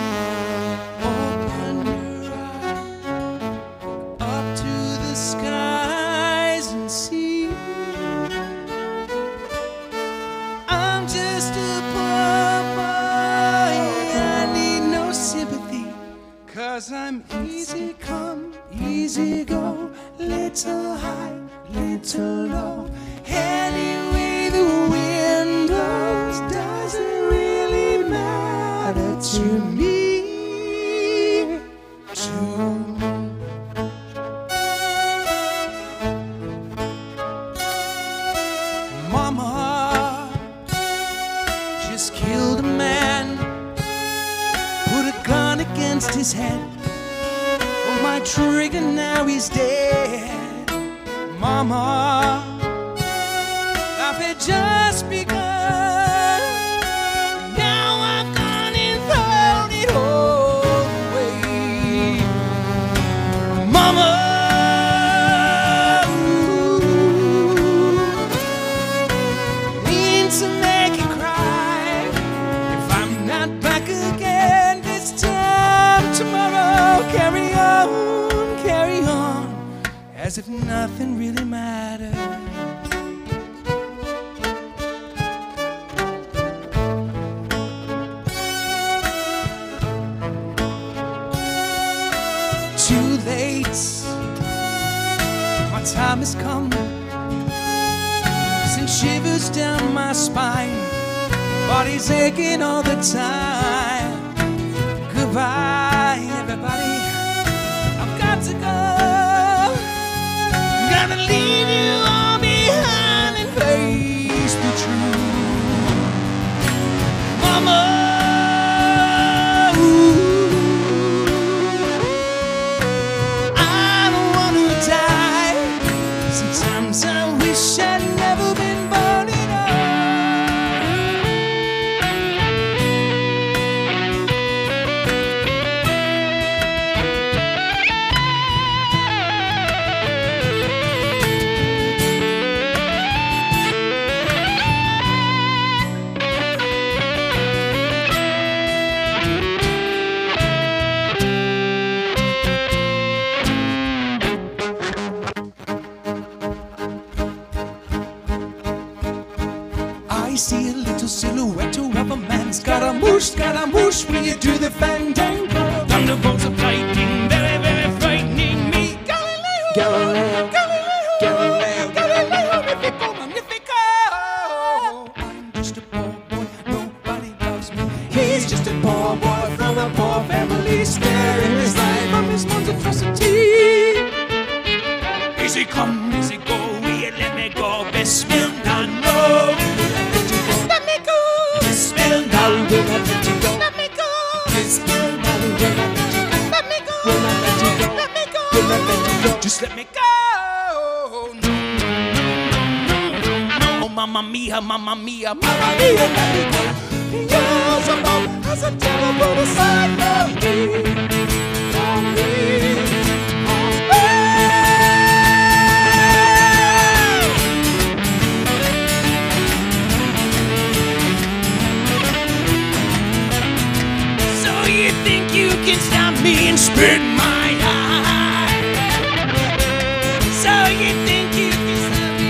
Open your eyes up to the skies and see. I'm just a poor boy, I need no sympathy. 'Cause I'm easy come, easy go, little high, little low. Anyway, the wind blows, doesn't really matter to me. Mama just killed a man, put a gun against his head. Oh, my trigger, now he's dead. Mama, life had just begun. Now I've gone and thrown it all away. Mama, ooh, mean to make you cry. If I'm not back again this time, tomorrow, carry on, as if nothing really mattered. Too late, my time has come. Send shivers down my spine, body's aching all the time. Goodbye, everybody, I've got to go. I'm gonna leave you all behind and face the truth. Mama, ooh, I don't want to die. Sometimes I wish I'd never been born at all. Scaramouche, will you do the fandango? Thunderbolts are frightening, very, very frightening me. Galileo, Galileo, Galileo, Galileo, Galileo, magnifico, magnifico. I'm just a poor boy, nobody loves me. He's just a poor boy from a poor family, scaring his life from his mom's atrocity. He's Easy come, easy go, we let me go. Bismillah, no. Let me go. Bismillah, let me go. Let me go. Bismillah, let me go. Let me go. Let me go. Just let me go. Oh, mamma mia, mamma mia, mamma mia, let me go. Yours above as a terrible beside me. You think you can stop me and spit in my eye? So you think you can stop me,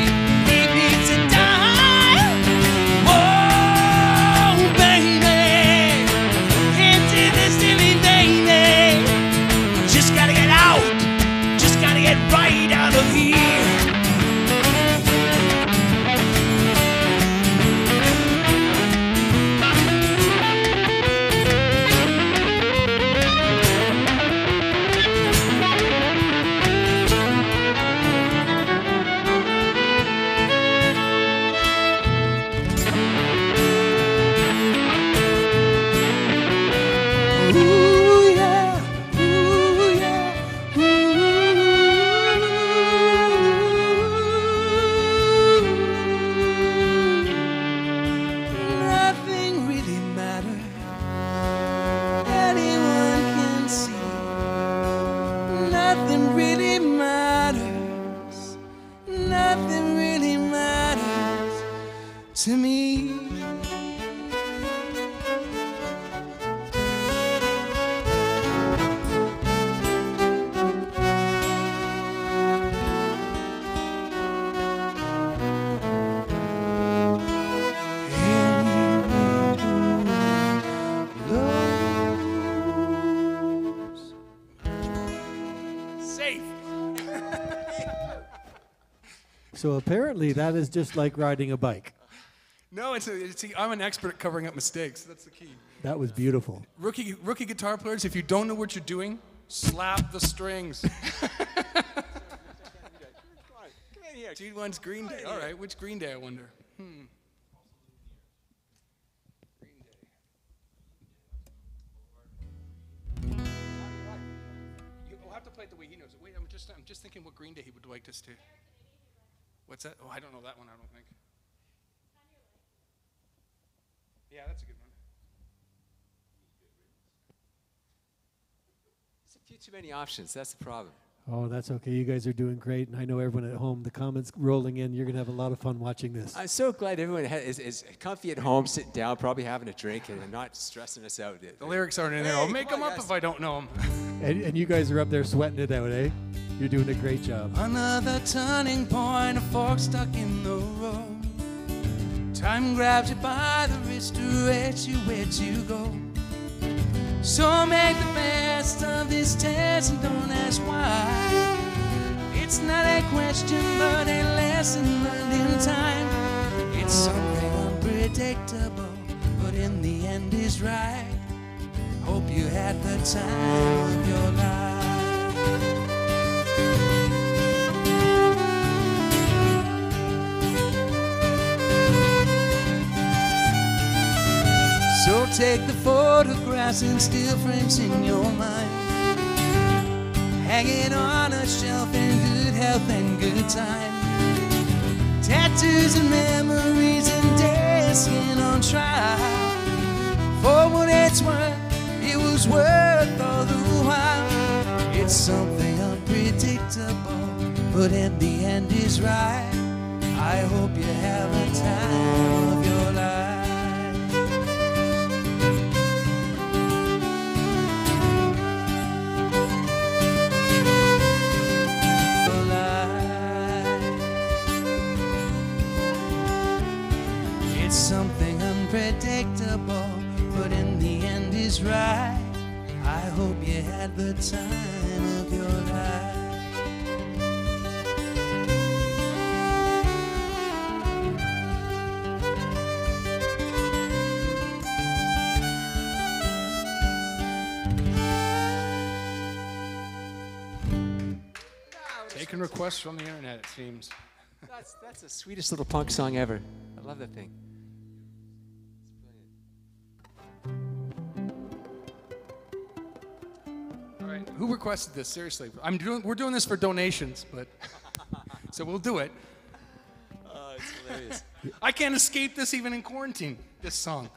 leave me to die? Oh, baby, can't do this to me, baby. Just gotta get out, just gotta get right out of here. So apparently that is just like riding a bike. No, I'm an expert at covering up mistakes. That's the key. That was beautiful. Rookie guitar players, if you don't know what you're doing, slap the strings. Dude wants Green Day. All right, which Green Day, I wonder? You'll have to play it the way he knows it. Wait, I'm just thinking what Green Day he would like us to. What's that? Oh, I don't know that one, I don't think. Yeah, that's a good one. There's a few too many options, that's the problem. Oh, that's okay, you guys are doing great, and I know everyone at home, the comments rolling in, you're gonna have a lot of fun watching this. I'm so glad everyone is comfy at home, sitting down, probably having a drink, and not stressing us out. The lyrics aren't in there, I'll make them up if I don't know them. And you guys are up there sweating it out, eh? You're doing a great job. Another turning point, a fork stuck in the road. Time grabs you by the wrist to where to go. So make the best of this test and don't ask why. It's not a question but a lesson learned in time. It's something unpredictable but in the end is right. Hope you had the time of your life. So take the photographs and still frames in your mind. Hang it on a shelf in good health and good time. Tattoos and memories and days skin on trial. For what it's worth, it was worth all the while. It's something unpredictable, but in the end is right. I hope you have a time of your life. Something unpredictable, but in the end is right. I hope you had the time of your life. Taking requests from the internet, it seems. That's the sweetest little punk song ever. I love that thing. All right, who requested this? Seriously, we're doing this for donations, but so we'll do it. Oh, it's hilarious. I can't escape this even in quarantine. This song.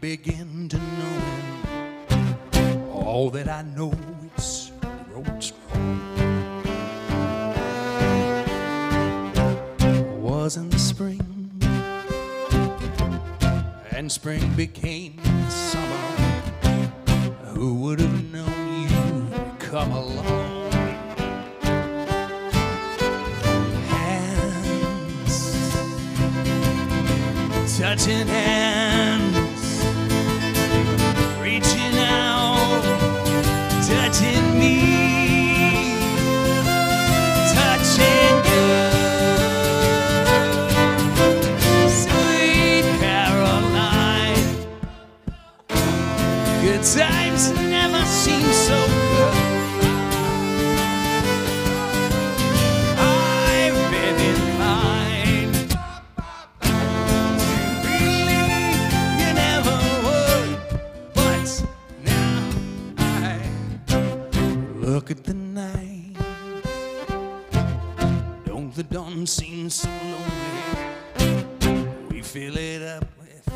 Begin to knowing all that I know, it's road strong. Was in the spring, and spring became summer. Who would have known you'd come along? Hands, touching hands, touching me, touching you, sweet Caroline. Good times never seem so good. I've been inclined to believe you never would, but now I look at the night. Don't the dawn seem so lonely? We fill it up with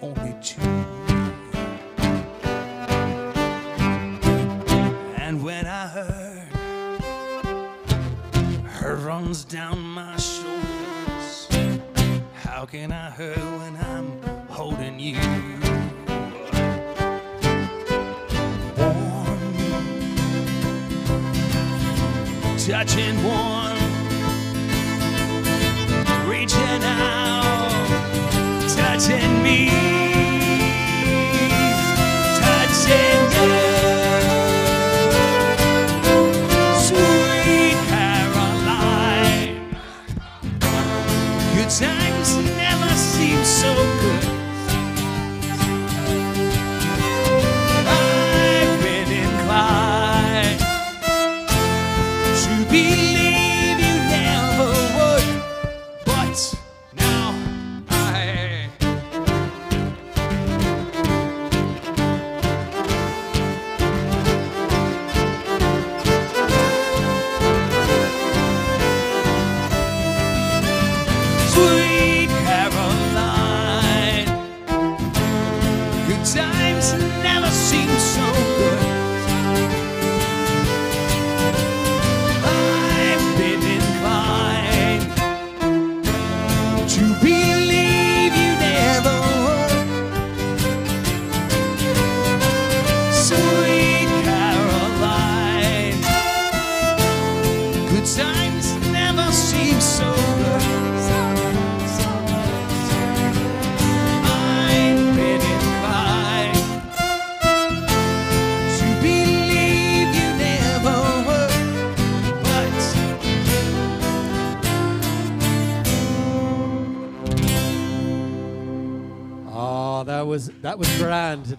only two. And when I heard her runs down my shoulders, how can I hurt when I'm holding you? Touching one, reaching out, touching me, touching you, sweet Caroline. Good times never seem so good.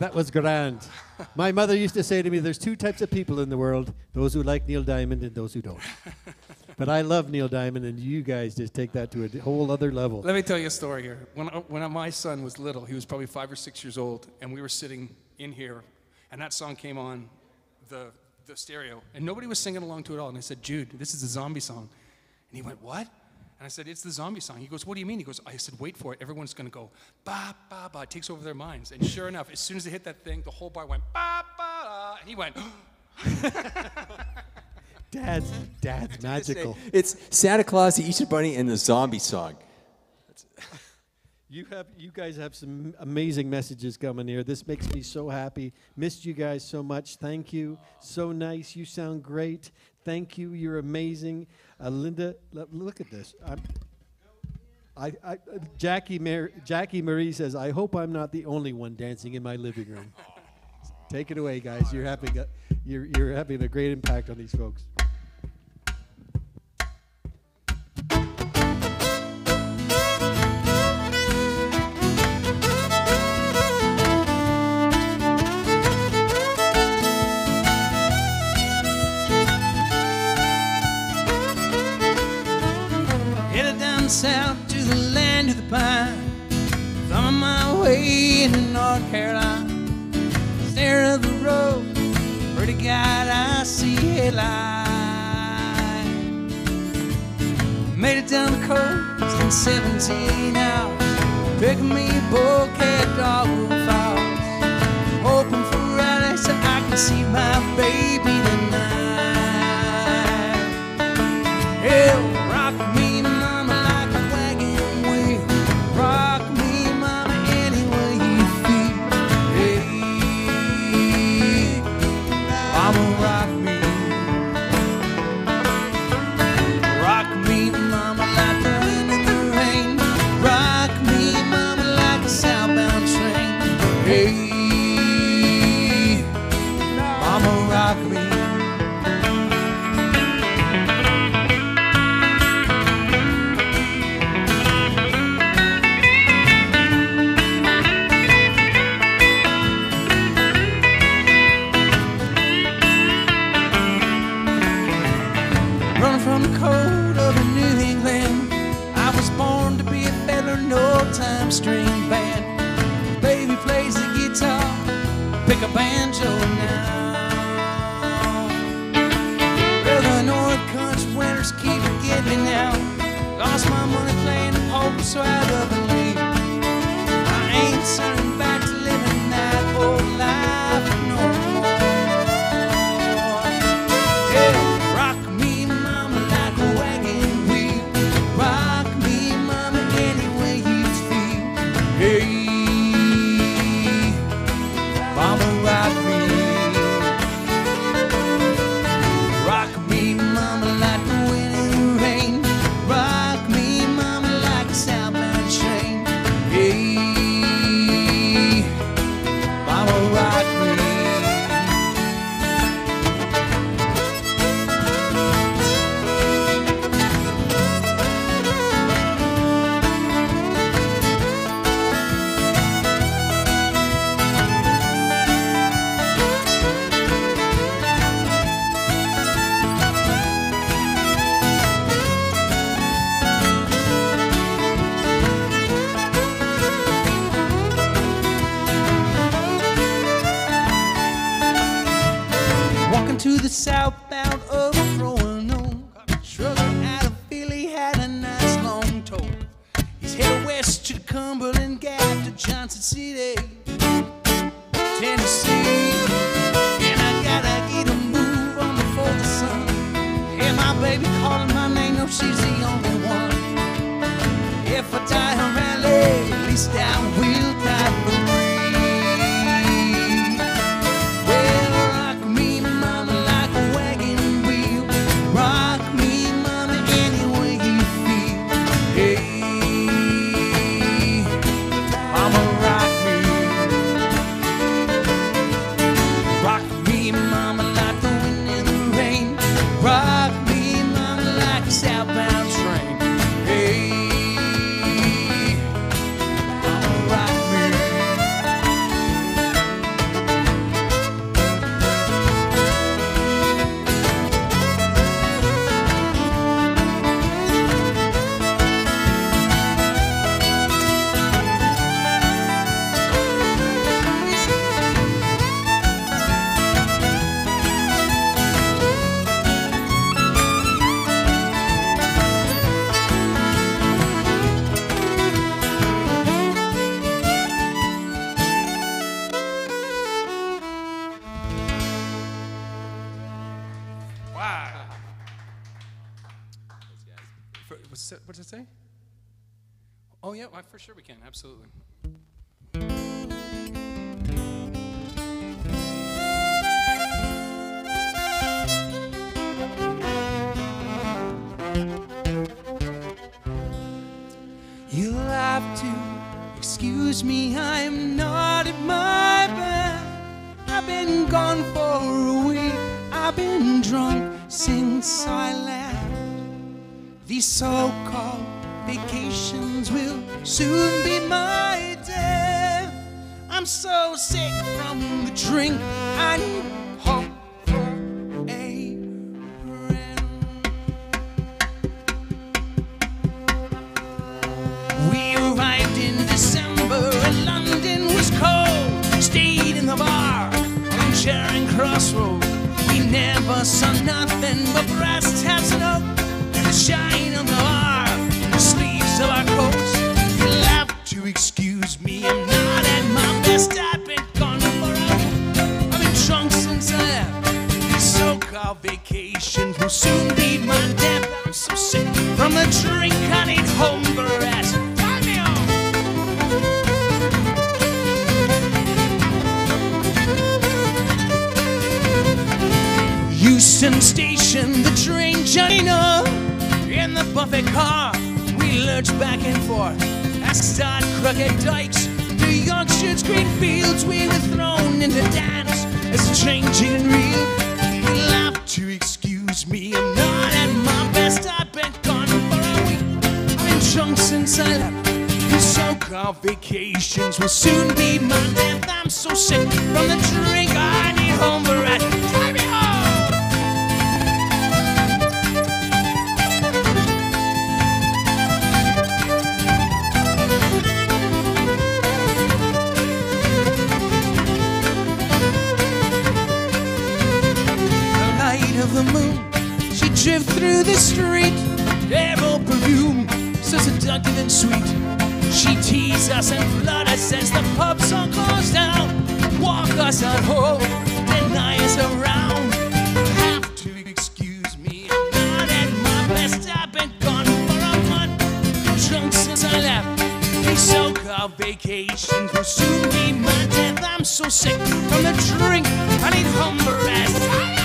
That was grand. My mother used to say to me, there's two types of people in the world, those who like Neil Diamond and those who don't. But I love Neil Diamond, and you guys just take that to a whole other level. Let me tell you a story here. When my son was little, he was probably 5 or 6 years old, and we were sitting in here, and that song came on the stereo, and nobody was singing along to it at all. And I said, Jude, this is a zombie song. And he went, what? And I said, it's the zombie song. He goes, what do you mean? He goes, I said, wait for it. Everyone's going to go, ba, ba, ba. It takes over their minds. And sure enough, as soon as they hit that thing, the whole bar went, ba, ba, da. And he went, Dad's magical. It's Santa Claus, the Easter Bunny, and the zombie song. You guys have some amazing messages coming here. This makes me so happy. Missed you guys so much. Thank you. So nice. You sound great. Thank you. You're amazing. Linda, look at this. Jackie Marie says, I hope I'm not the only one dancing in my living room. Take it away, guys. You're having a great impact on these folks. Headed down south to the land of the pine. I'm on my way into North Carolina. Stare of the road, pretty guy I see headlight. Made it down the coast in 17 hours. Picking me a bouquet of dogwood flowers. Hoping for Friday so I can see my baby tonight. Yeah, rock me. String band, baby plays the guitar, pick a banjo now. Well, the North Country winters keep getting me now. Lost my money playing the poker, so I love and leave. I ain't turning back to living that old life no more. Southbound of Roanoke, trucker out of Philly had a nice long talk. He's headed west to the Cumberland Gap to Johnson City, Tennessee. And I gotta get a move on before the sun. And my baby calling my name, no, she's the only one. If I die in Raleigh, at least I will die for me. Oh, yeah, well, for sure we can, absolutely. You'll have to excuse me, I'm not at my best. I've been gone for a week, I've been drunk since I left. These so-called vacations will soon be my death. I'm so sick from the drink, I need hope for a friend. We arrived in December and London was cold. Stayed in the bar on Charing Crossroads. We never saw nothing but brass taps and oak. The shine on the arm, the sleeves of our coats. You'll have to excuse me, I'm not at my best. I've been gone for a while, I've been drunk since I left. This so-called vacation will soon be my death. I'm so sick from the drink, I need home for rest. Drive me home. Euston Station, the train journeyed on. In the buffet car, we lurched back and forth. Aside crooked dykes, to Yorkshire's green fields, we were thrown into dance as strange and real. You'll have to excuse me, I'm not at my best. I've been gone for a week, I've been drunk since I left. These so-called vacations will soon be my death. I'm so sick from the drink, I need home for rest. Of the moon, she drifted through the street. Devil perfume, so seductive and sweet. She teased us and flooded us as the pubs are closed down. Walk us on home, deny us around. Have to excuse me, I'm not at my best. I've been gone for a month, drunk since I left. These so-called vacations will soon be my death. I'm so sick from the drink, I need home rest.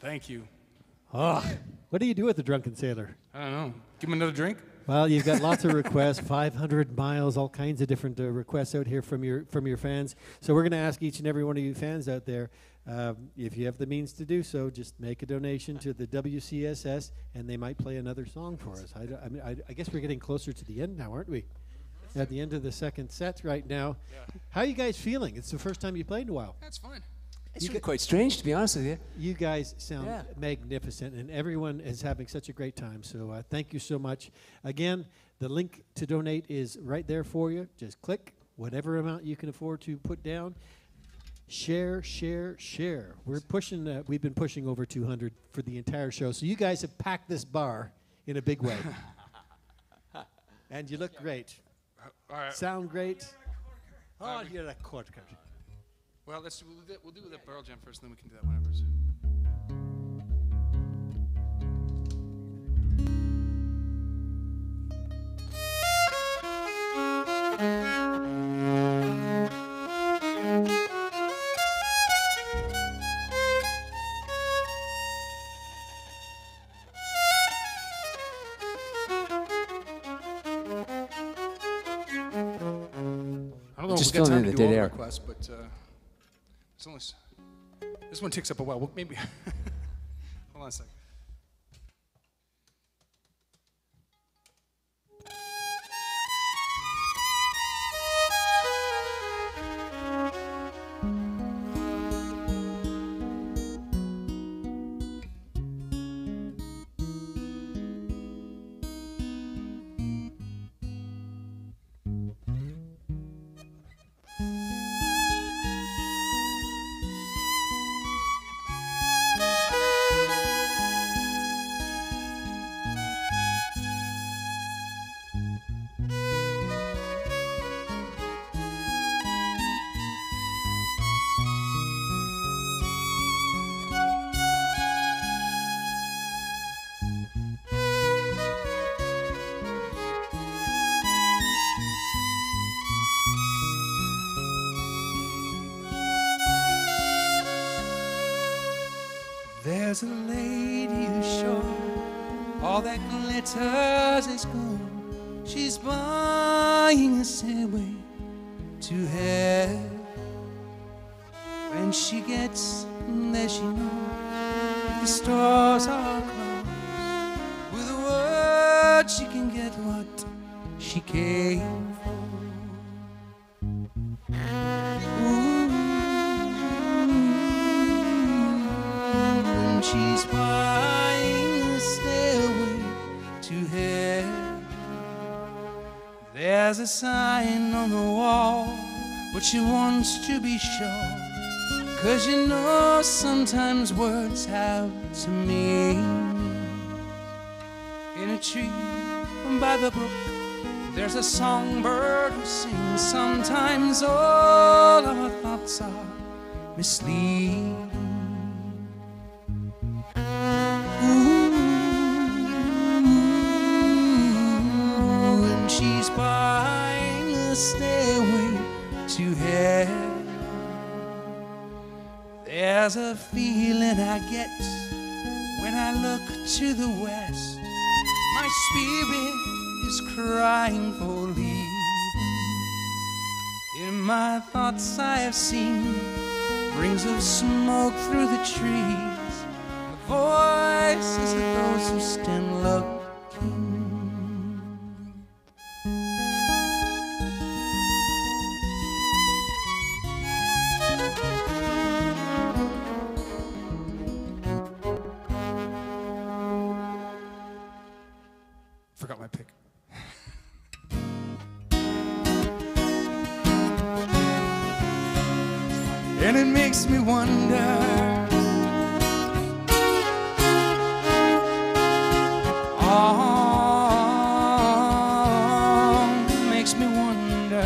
Thank you. Oh, what do you do with a drunken sailor? I don't know. Give him another drink? Well, you've got lots of requests, 500 miles, all kinds of different requests out here from your fans. So we're going to ask each and every one of you fans out there, if you have the means to do so, just make a donation to the WCSS, and they might play another song for us. I guess we're getting closer to the end now, aren't we? At the end of the second set right now. Yeah. How are you guys feeling? It's the first time you played in a while. That's fine. It's really quite strange, to be honest with you. You guys sound magnificent, and everyone is having such a great time. So thank you so much. Again, the link to donate is right there for you. Just click whatever amount you can afford to put down. Share, share, share. We're pushing. We've been pushing over 200 for the entire show. So you guys have packed this bar in a big way, and you look great. All right. Sound great. Oh, you're a corker. Well, let's do, we'll do that barrel jam first, and then we can do that one afterwards. I don't know if we've got time to do all the requests, but... This one takes up a while. Well, maybe. Hold on a second. There's a lady who's sure all that glitters is gold. She's buying a stairway to heaven. When she gets there, she knows the stars are close. With a word, she can get what she came for. She's buying a stairway to heaven. There's a sign on the wall, but she wants to be sure, 'cause you know sometimes words have to mean. In a tree by the brook, there's a songbird who sings. Sometimes all of her thoughts are misleading. Buying a stairway to heaven. There's a feeling I get when I look to the west. My spirit is crying for leaving. In my thoughts I have seen rings of smoke through the trees, the voices of those who stand looking. Me wonder, oh, makes me wonder,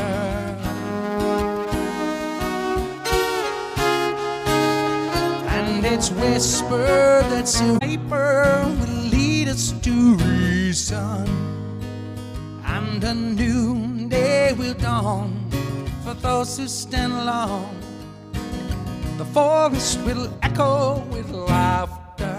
and it's whispered that some paper will lead us to reason, and a new day will dawn for those who stand alone. The forest will echo with laughter.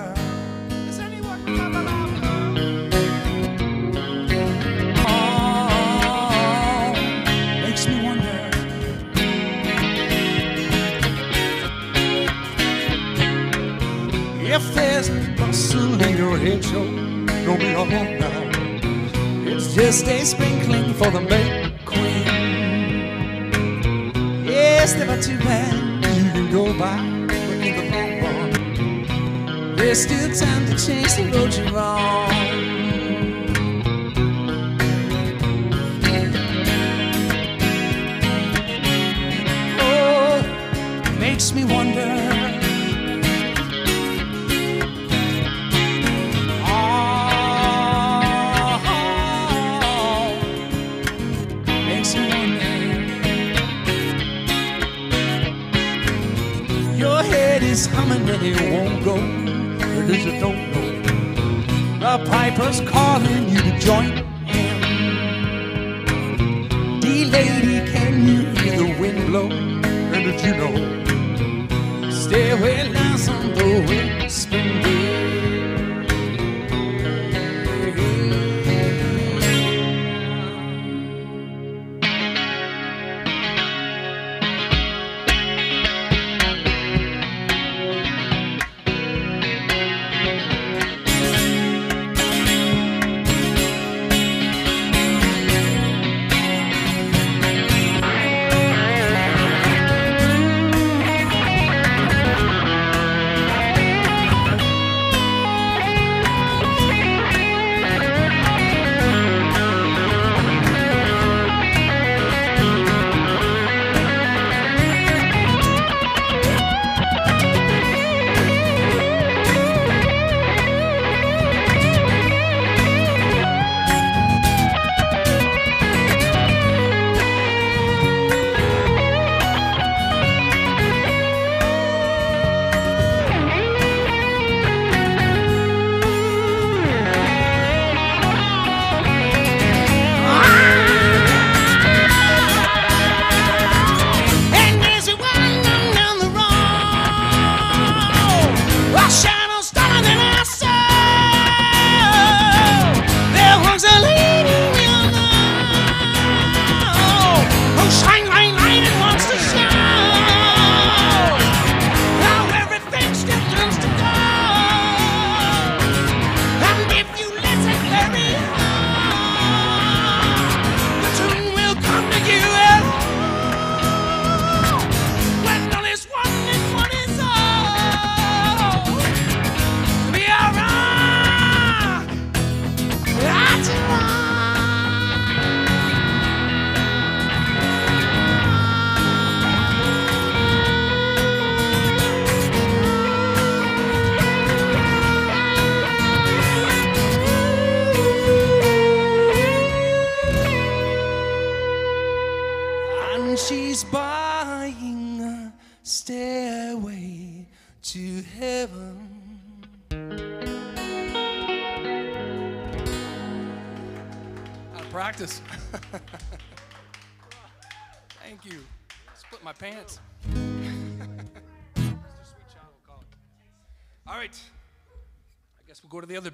there's bustle in your head, so don't be all now. It's just a sprinkling for the May Queen. Yes, never too bad. You can go by, but keep the phone on. There's still time to change the road you're on. Makes me wonder, makes me wonder. Your head is humming and it won't go, because you don't know. The piper's calling you to join him. Dear lady, can you hear the wind blow? And did you know? Stay away nice on the whispering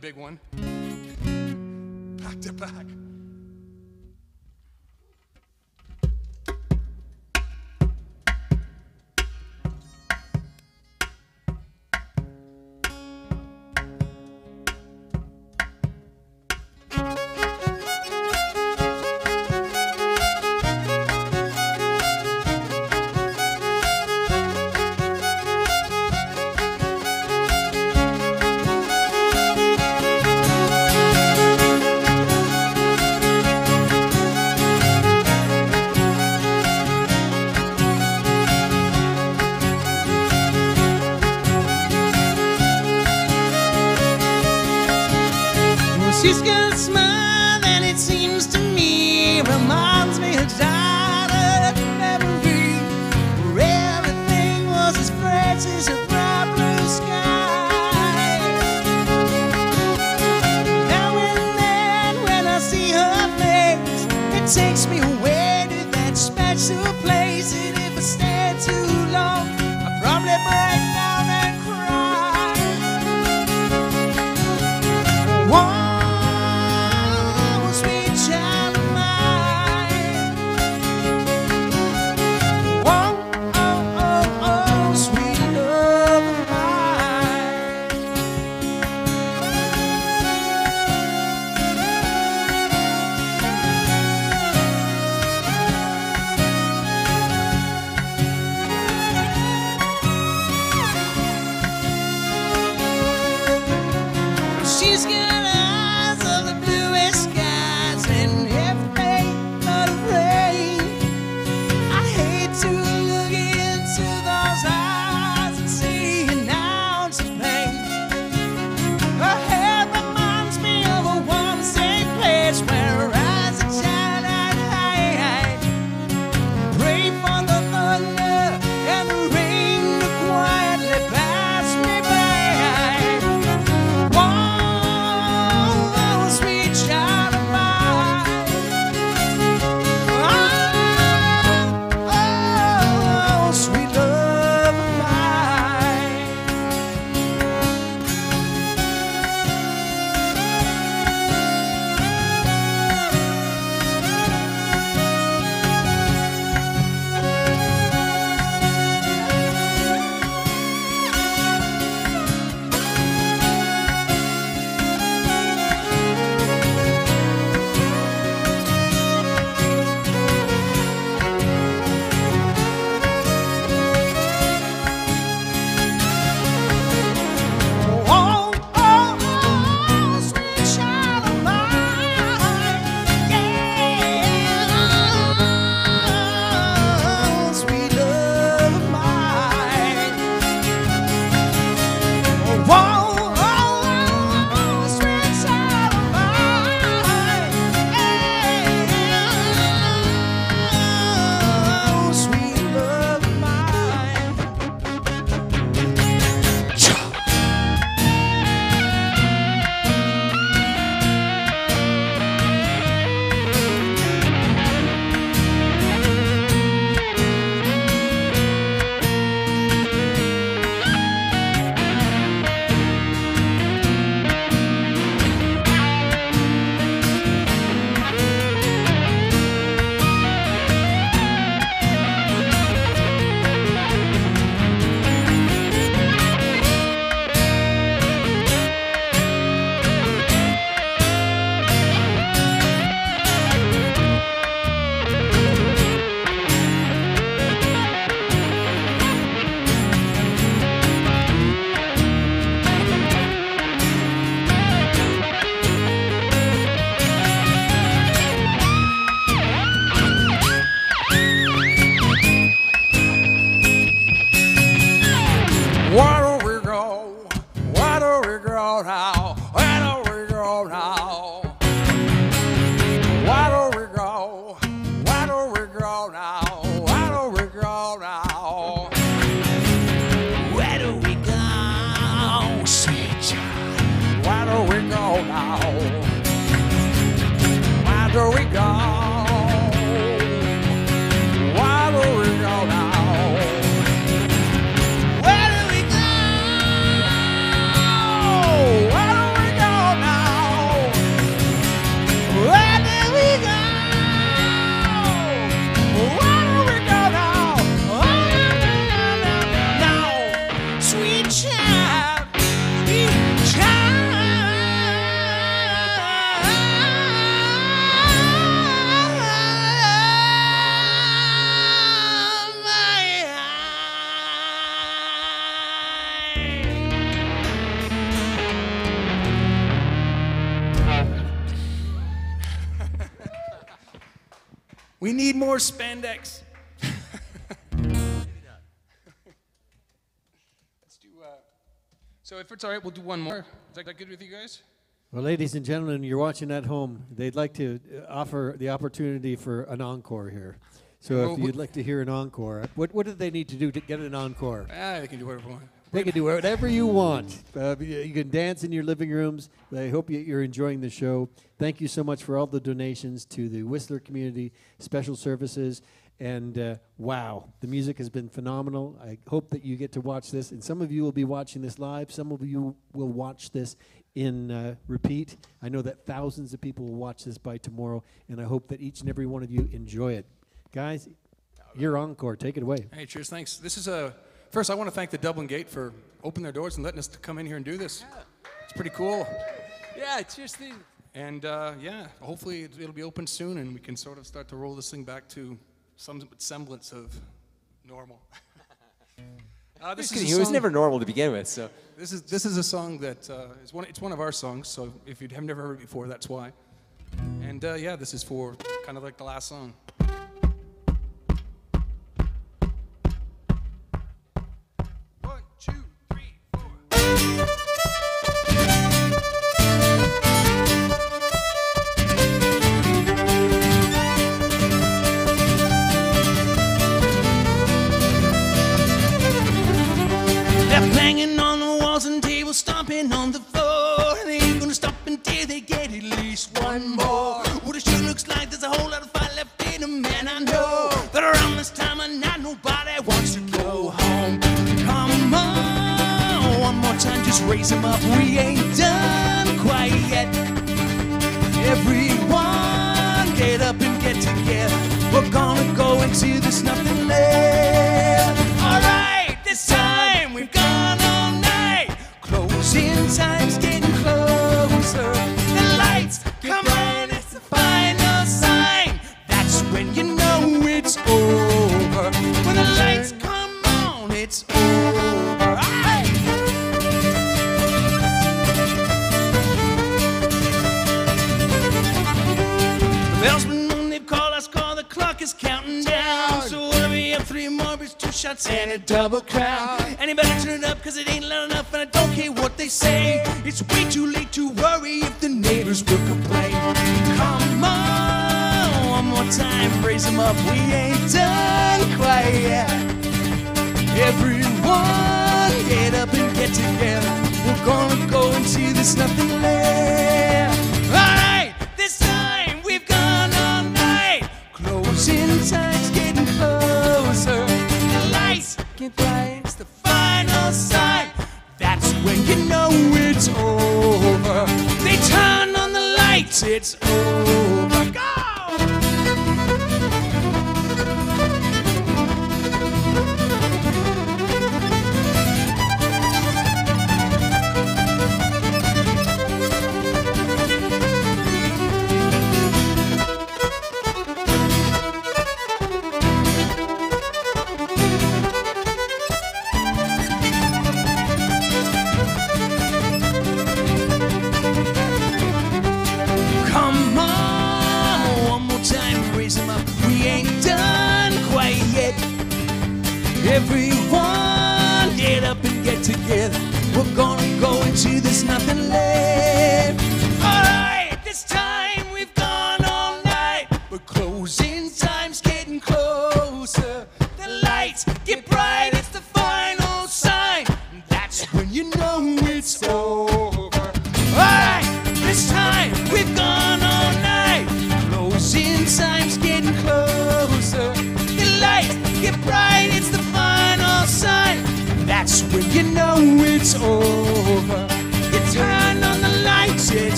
big one. Back to back. She's got eyes of the bluest skies and every lot of rain. I hate to look into those eyes and see an ounce of pain. Her hair reminds me of a warm, safe place where eyes are shine and hide. Pray for the thunder and the rain to quietly pass me by. Oh, oh, sweet child of mine. Oh, oh, oh, sweet love of Oh, oh, oh, sweet child of mine. Yeah, oh, sweet love of mine. Oh, oh, oh, oh, sweet child of mine. Yeah, oh, sweet love of mine. Where do we go? Where do we go now? Where do we go now? Where do we go? Where do we go now? Where do we go now? Where do we go, sweet child? Where do we go now? Where do we go? Where do we go now? Where do we go? Where do we go now? Where do we go? Where do we go now? Oh, no, no, no, no, no. Sweet child, sweet child of mine. We need more spandex. Let's do. So if it's all right, we'll do one more. Is that good with you guys? Well, ladies and gentlemen, you're watching at home. They'd like to offer the opportunity for an encore here. So if you'd like to hear an encore, what do they need to do to get an encore? They can do whatever we want. They can do whatever you want. You can dance in your living rooms. I hope you're enjoying the show. Thank you so much for all the donations to the Whistler Community Special Services. And wow, the music has been phenomenal. I hope that you get to watch this. And some of you will be watching this live. Some of you will watch this in repeat. I know that thousands of people will watch this by tomorrow. And I hope that each and every one of you enjoy it. Guys, your encore. Take it away. Hey, cheers. Thanks. This is a... First, I want to thank the Dubh Linn Gate for opening their doors and letting us come in here and do this. Yeah. It's pretty cool. Yeah, it's just the... And yeah, hopefully it'll be open soon and we can sort of start to roll this thing back to some semblance of normal. He was never normal to begin with, so. This is a song that is one of our songs, so if you have never heard it before, that's why. And yeah, this is for kind of like the last song.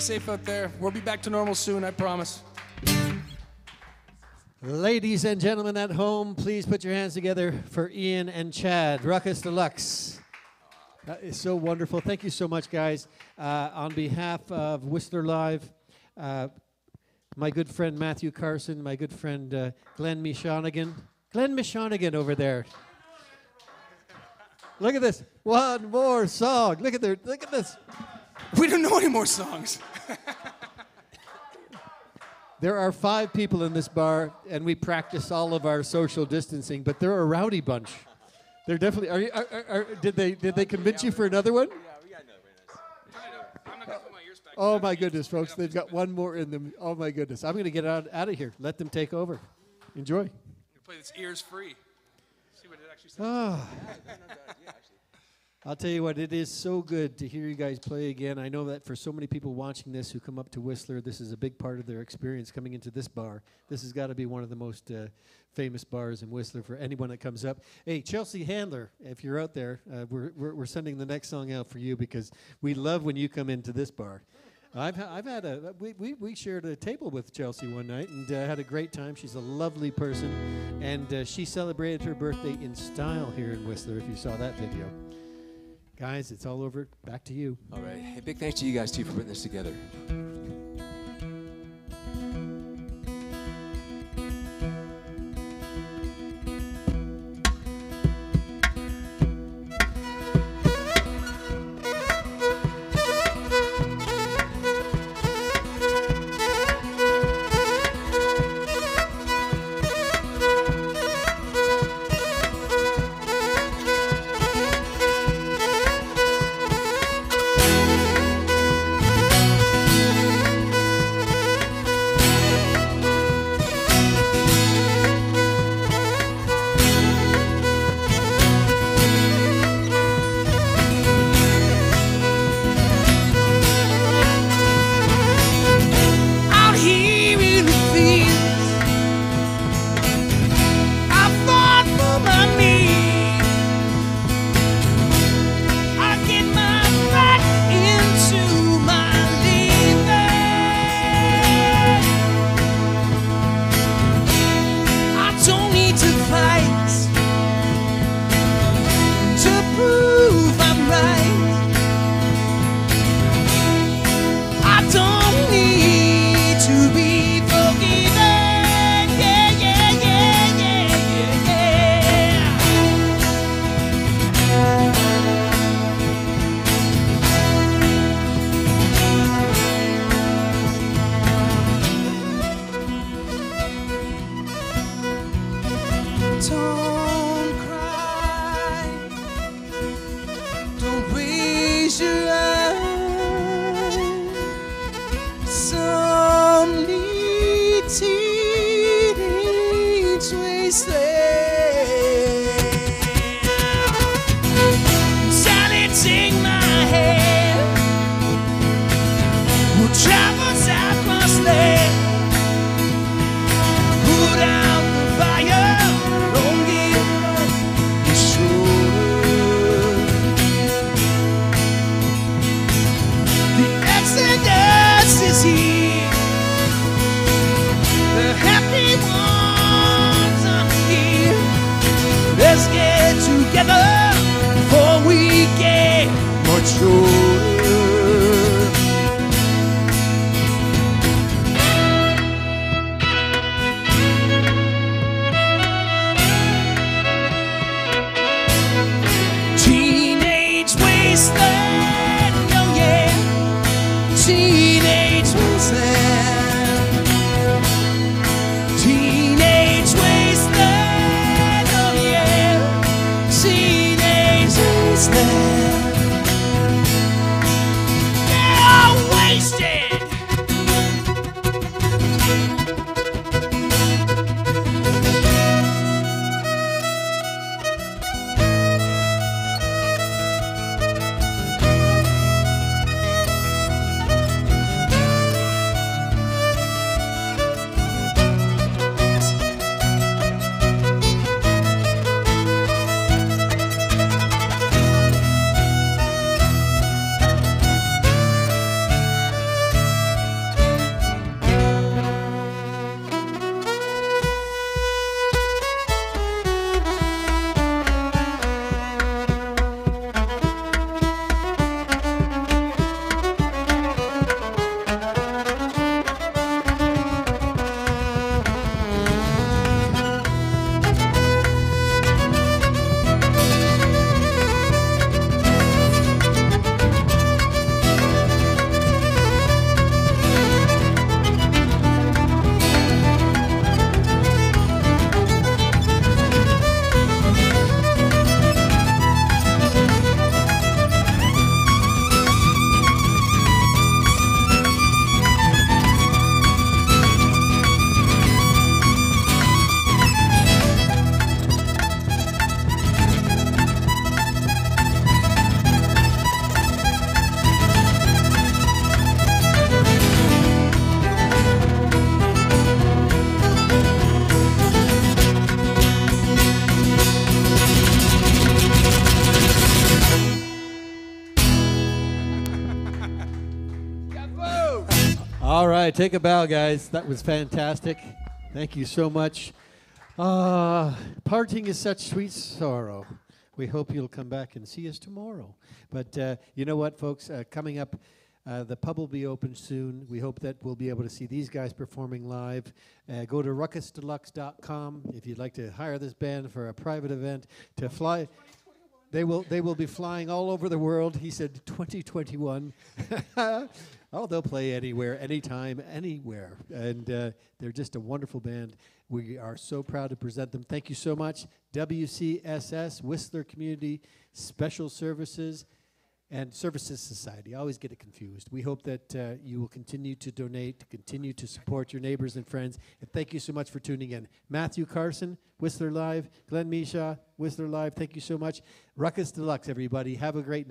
Safe out there. We'll be back to normal soon, I promise. Ladies and gentlemen at home, please put your hands together for Ian and Chad, Ruckus Deluxe. That is so wonderful. Thank you so much, guys. On behalf of Whistler Live, my good friend Matthew Carson, my good friend Glenn Michonigan over there. Look at this. One more song. Look at this. We don't know any more songs. There are 5 people in this bar, and we practice all of our social distancing, but they're a rowdy bunch. They're definitely, did they convince you for another one? Yeah, we got another one. I'm not gonna put my ears back. Oh my goodness, folks, they've got one more in them. Oh my goodness, I'm gonna get out of here. Let them take over. Enjoy. You play this ears free. See what it actually sounds like. Yeah, no doubt. Yeah, actually. I'll tell you what, it is so good to hear you guys play again. I know that for so many people watching this who come up to Whistler, this is a big part of their experience coming into this bar. This has got to be one of the most famous bars in Whistler for anyone that comes up. Hey, Chelsea Handler, if you're out there, we're sending the next song out for you because we love when you come into this bar. We shared a table with Chelsea one night and had a great time. She's a lovely person, and she celebrated her birthday in style here in Whistler, if you saw that video. Guys, it's all over. Back to you. All right. Hey, big thanks to you guys, too, for putting this together. Take a bow, guys. That was fantastic. Thank you so much. Parting is such sweet sorrow. We hope you'll come back and see us tomorrow. But you know what, folks? Coming up, the pub will be open soon. We hope that we'll be able to see these guys performing live. Go to ruckusdeluxe.com if you'd like to hire this band for a private event to fly. They will be flying all over the world. He said 2021. Oh, they'll play anywhere, anytime, anywhere. And they're just a wonderful band. We are so proud to present them. Thank you so much, WCSS, Whistler Community Special Services and Services Society. I always get it confused. We hope that you will continue to donate, continue to support your neighbors and friends. And thank you so much for tuning in. Matthew Carson, Whistler Live, Glenn Misha, Whistler Live, thank you so much. Ruckus Deluxe, everybody. Have a great night.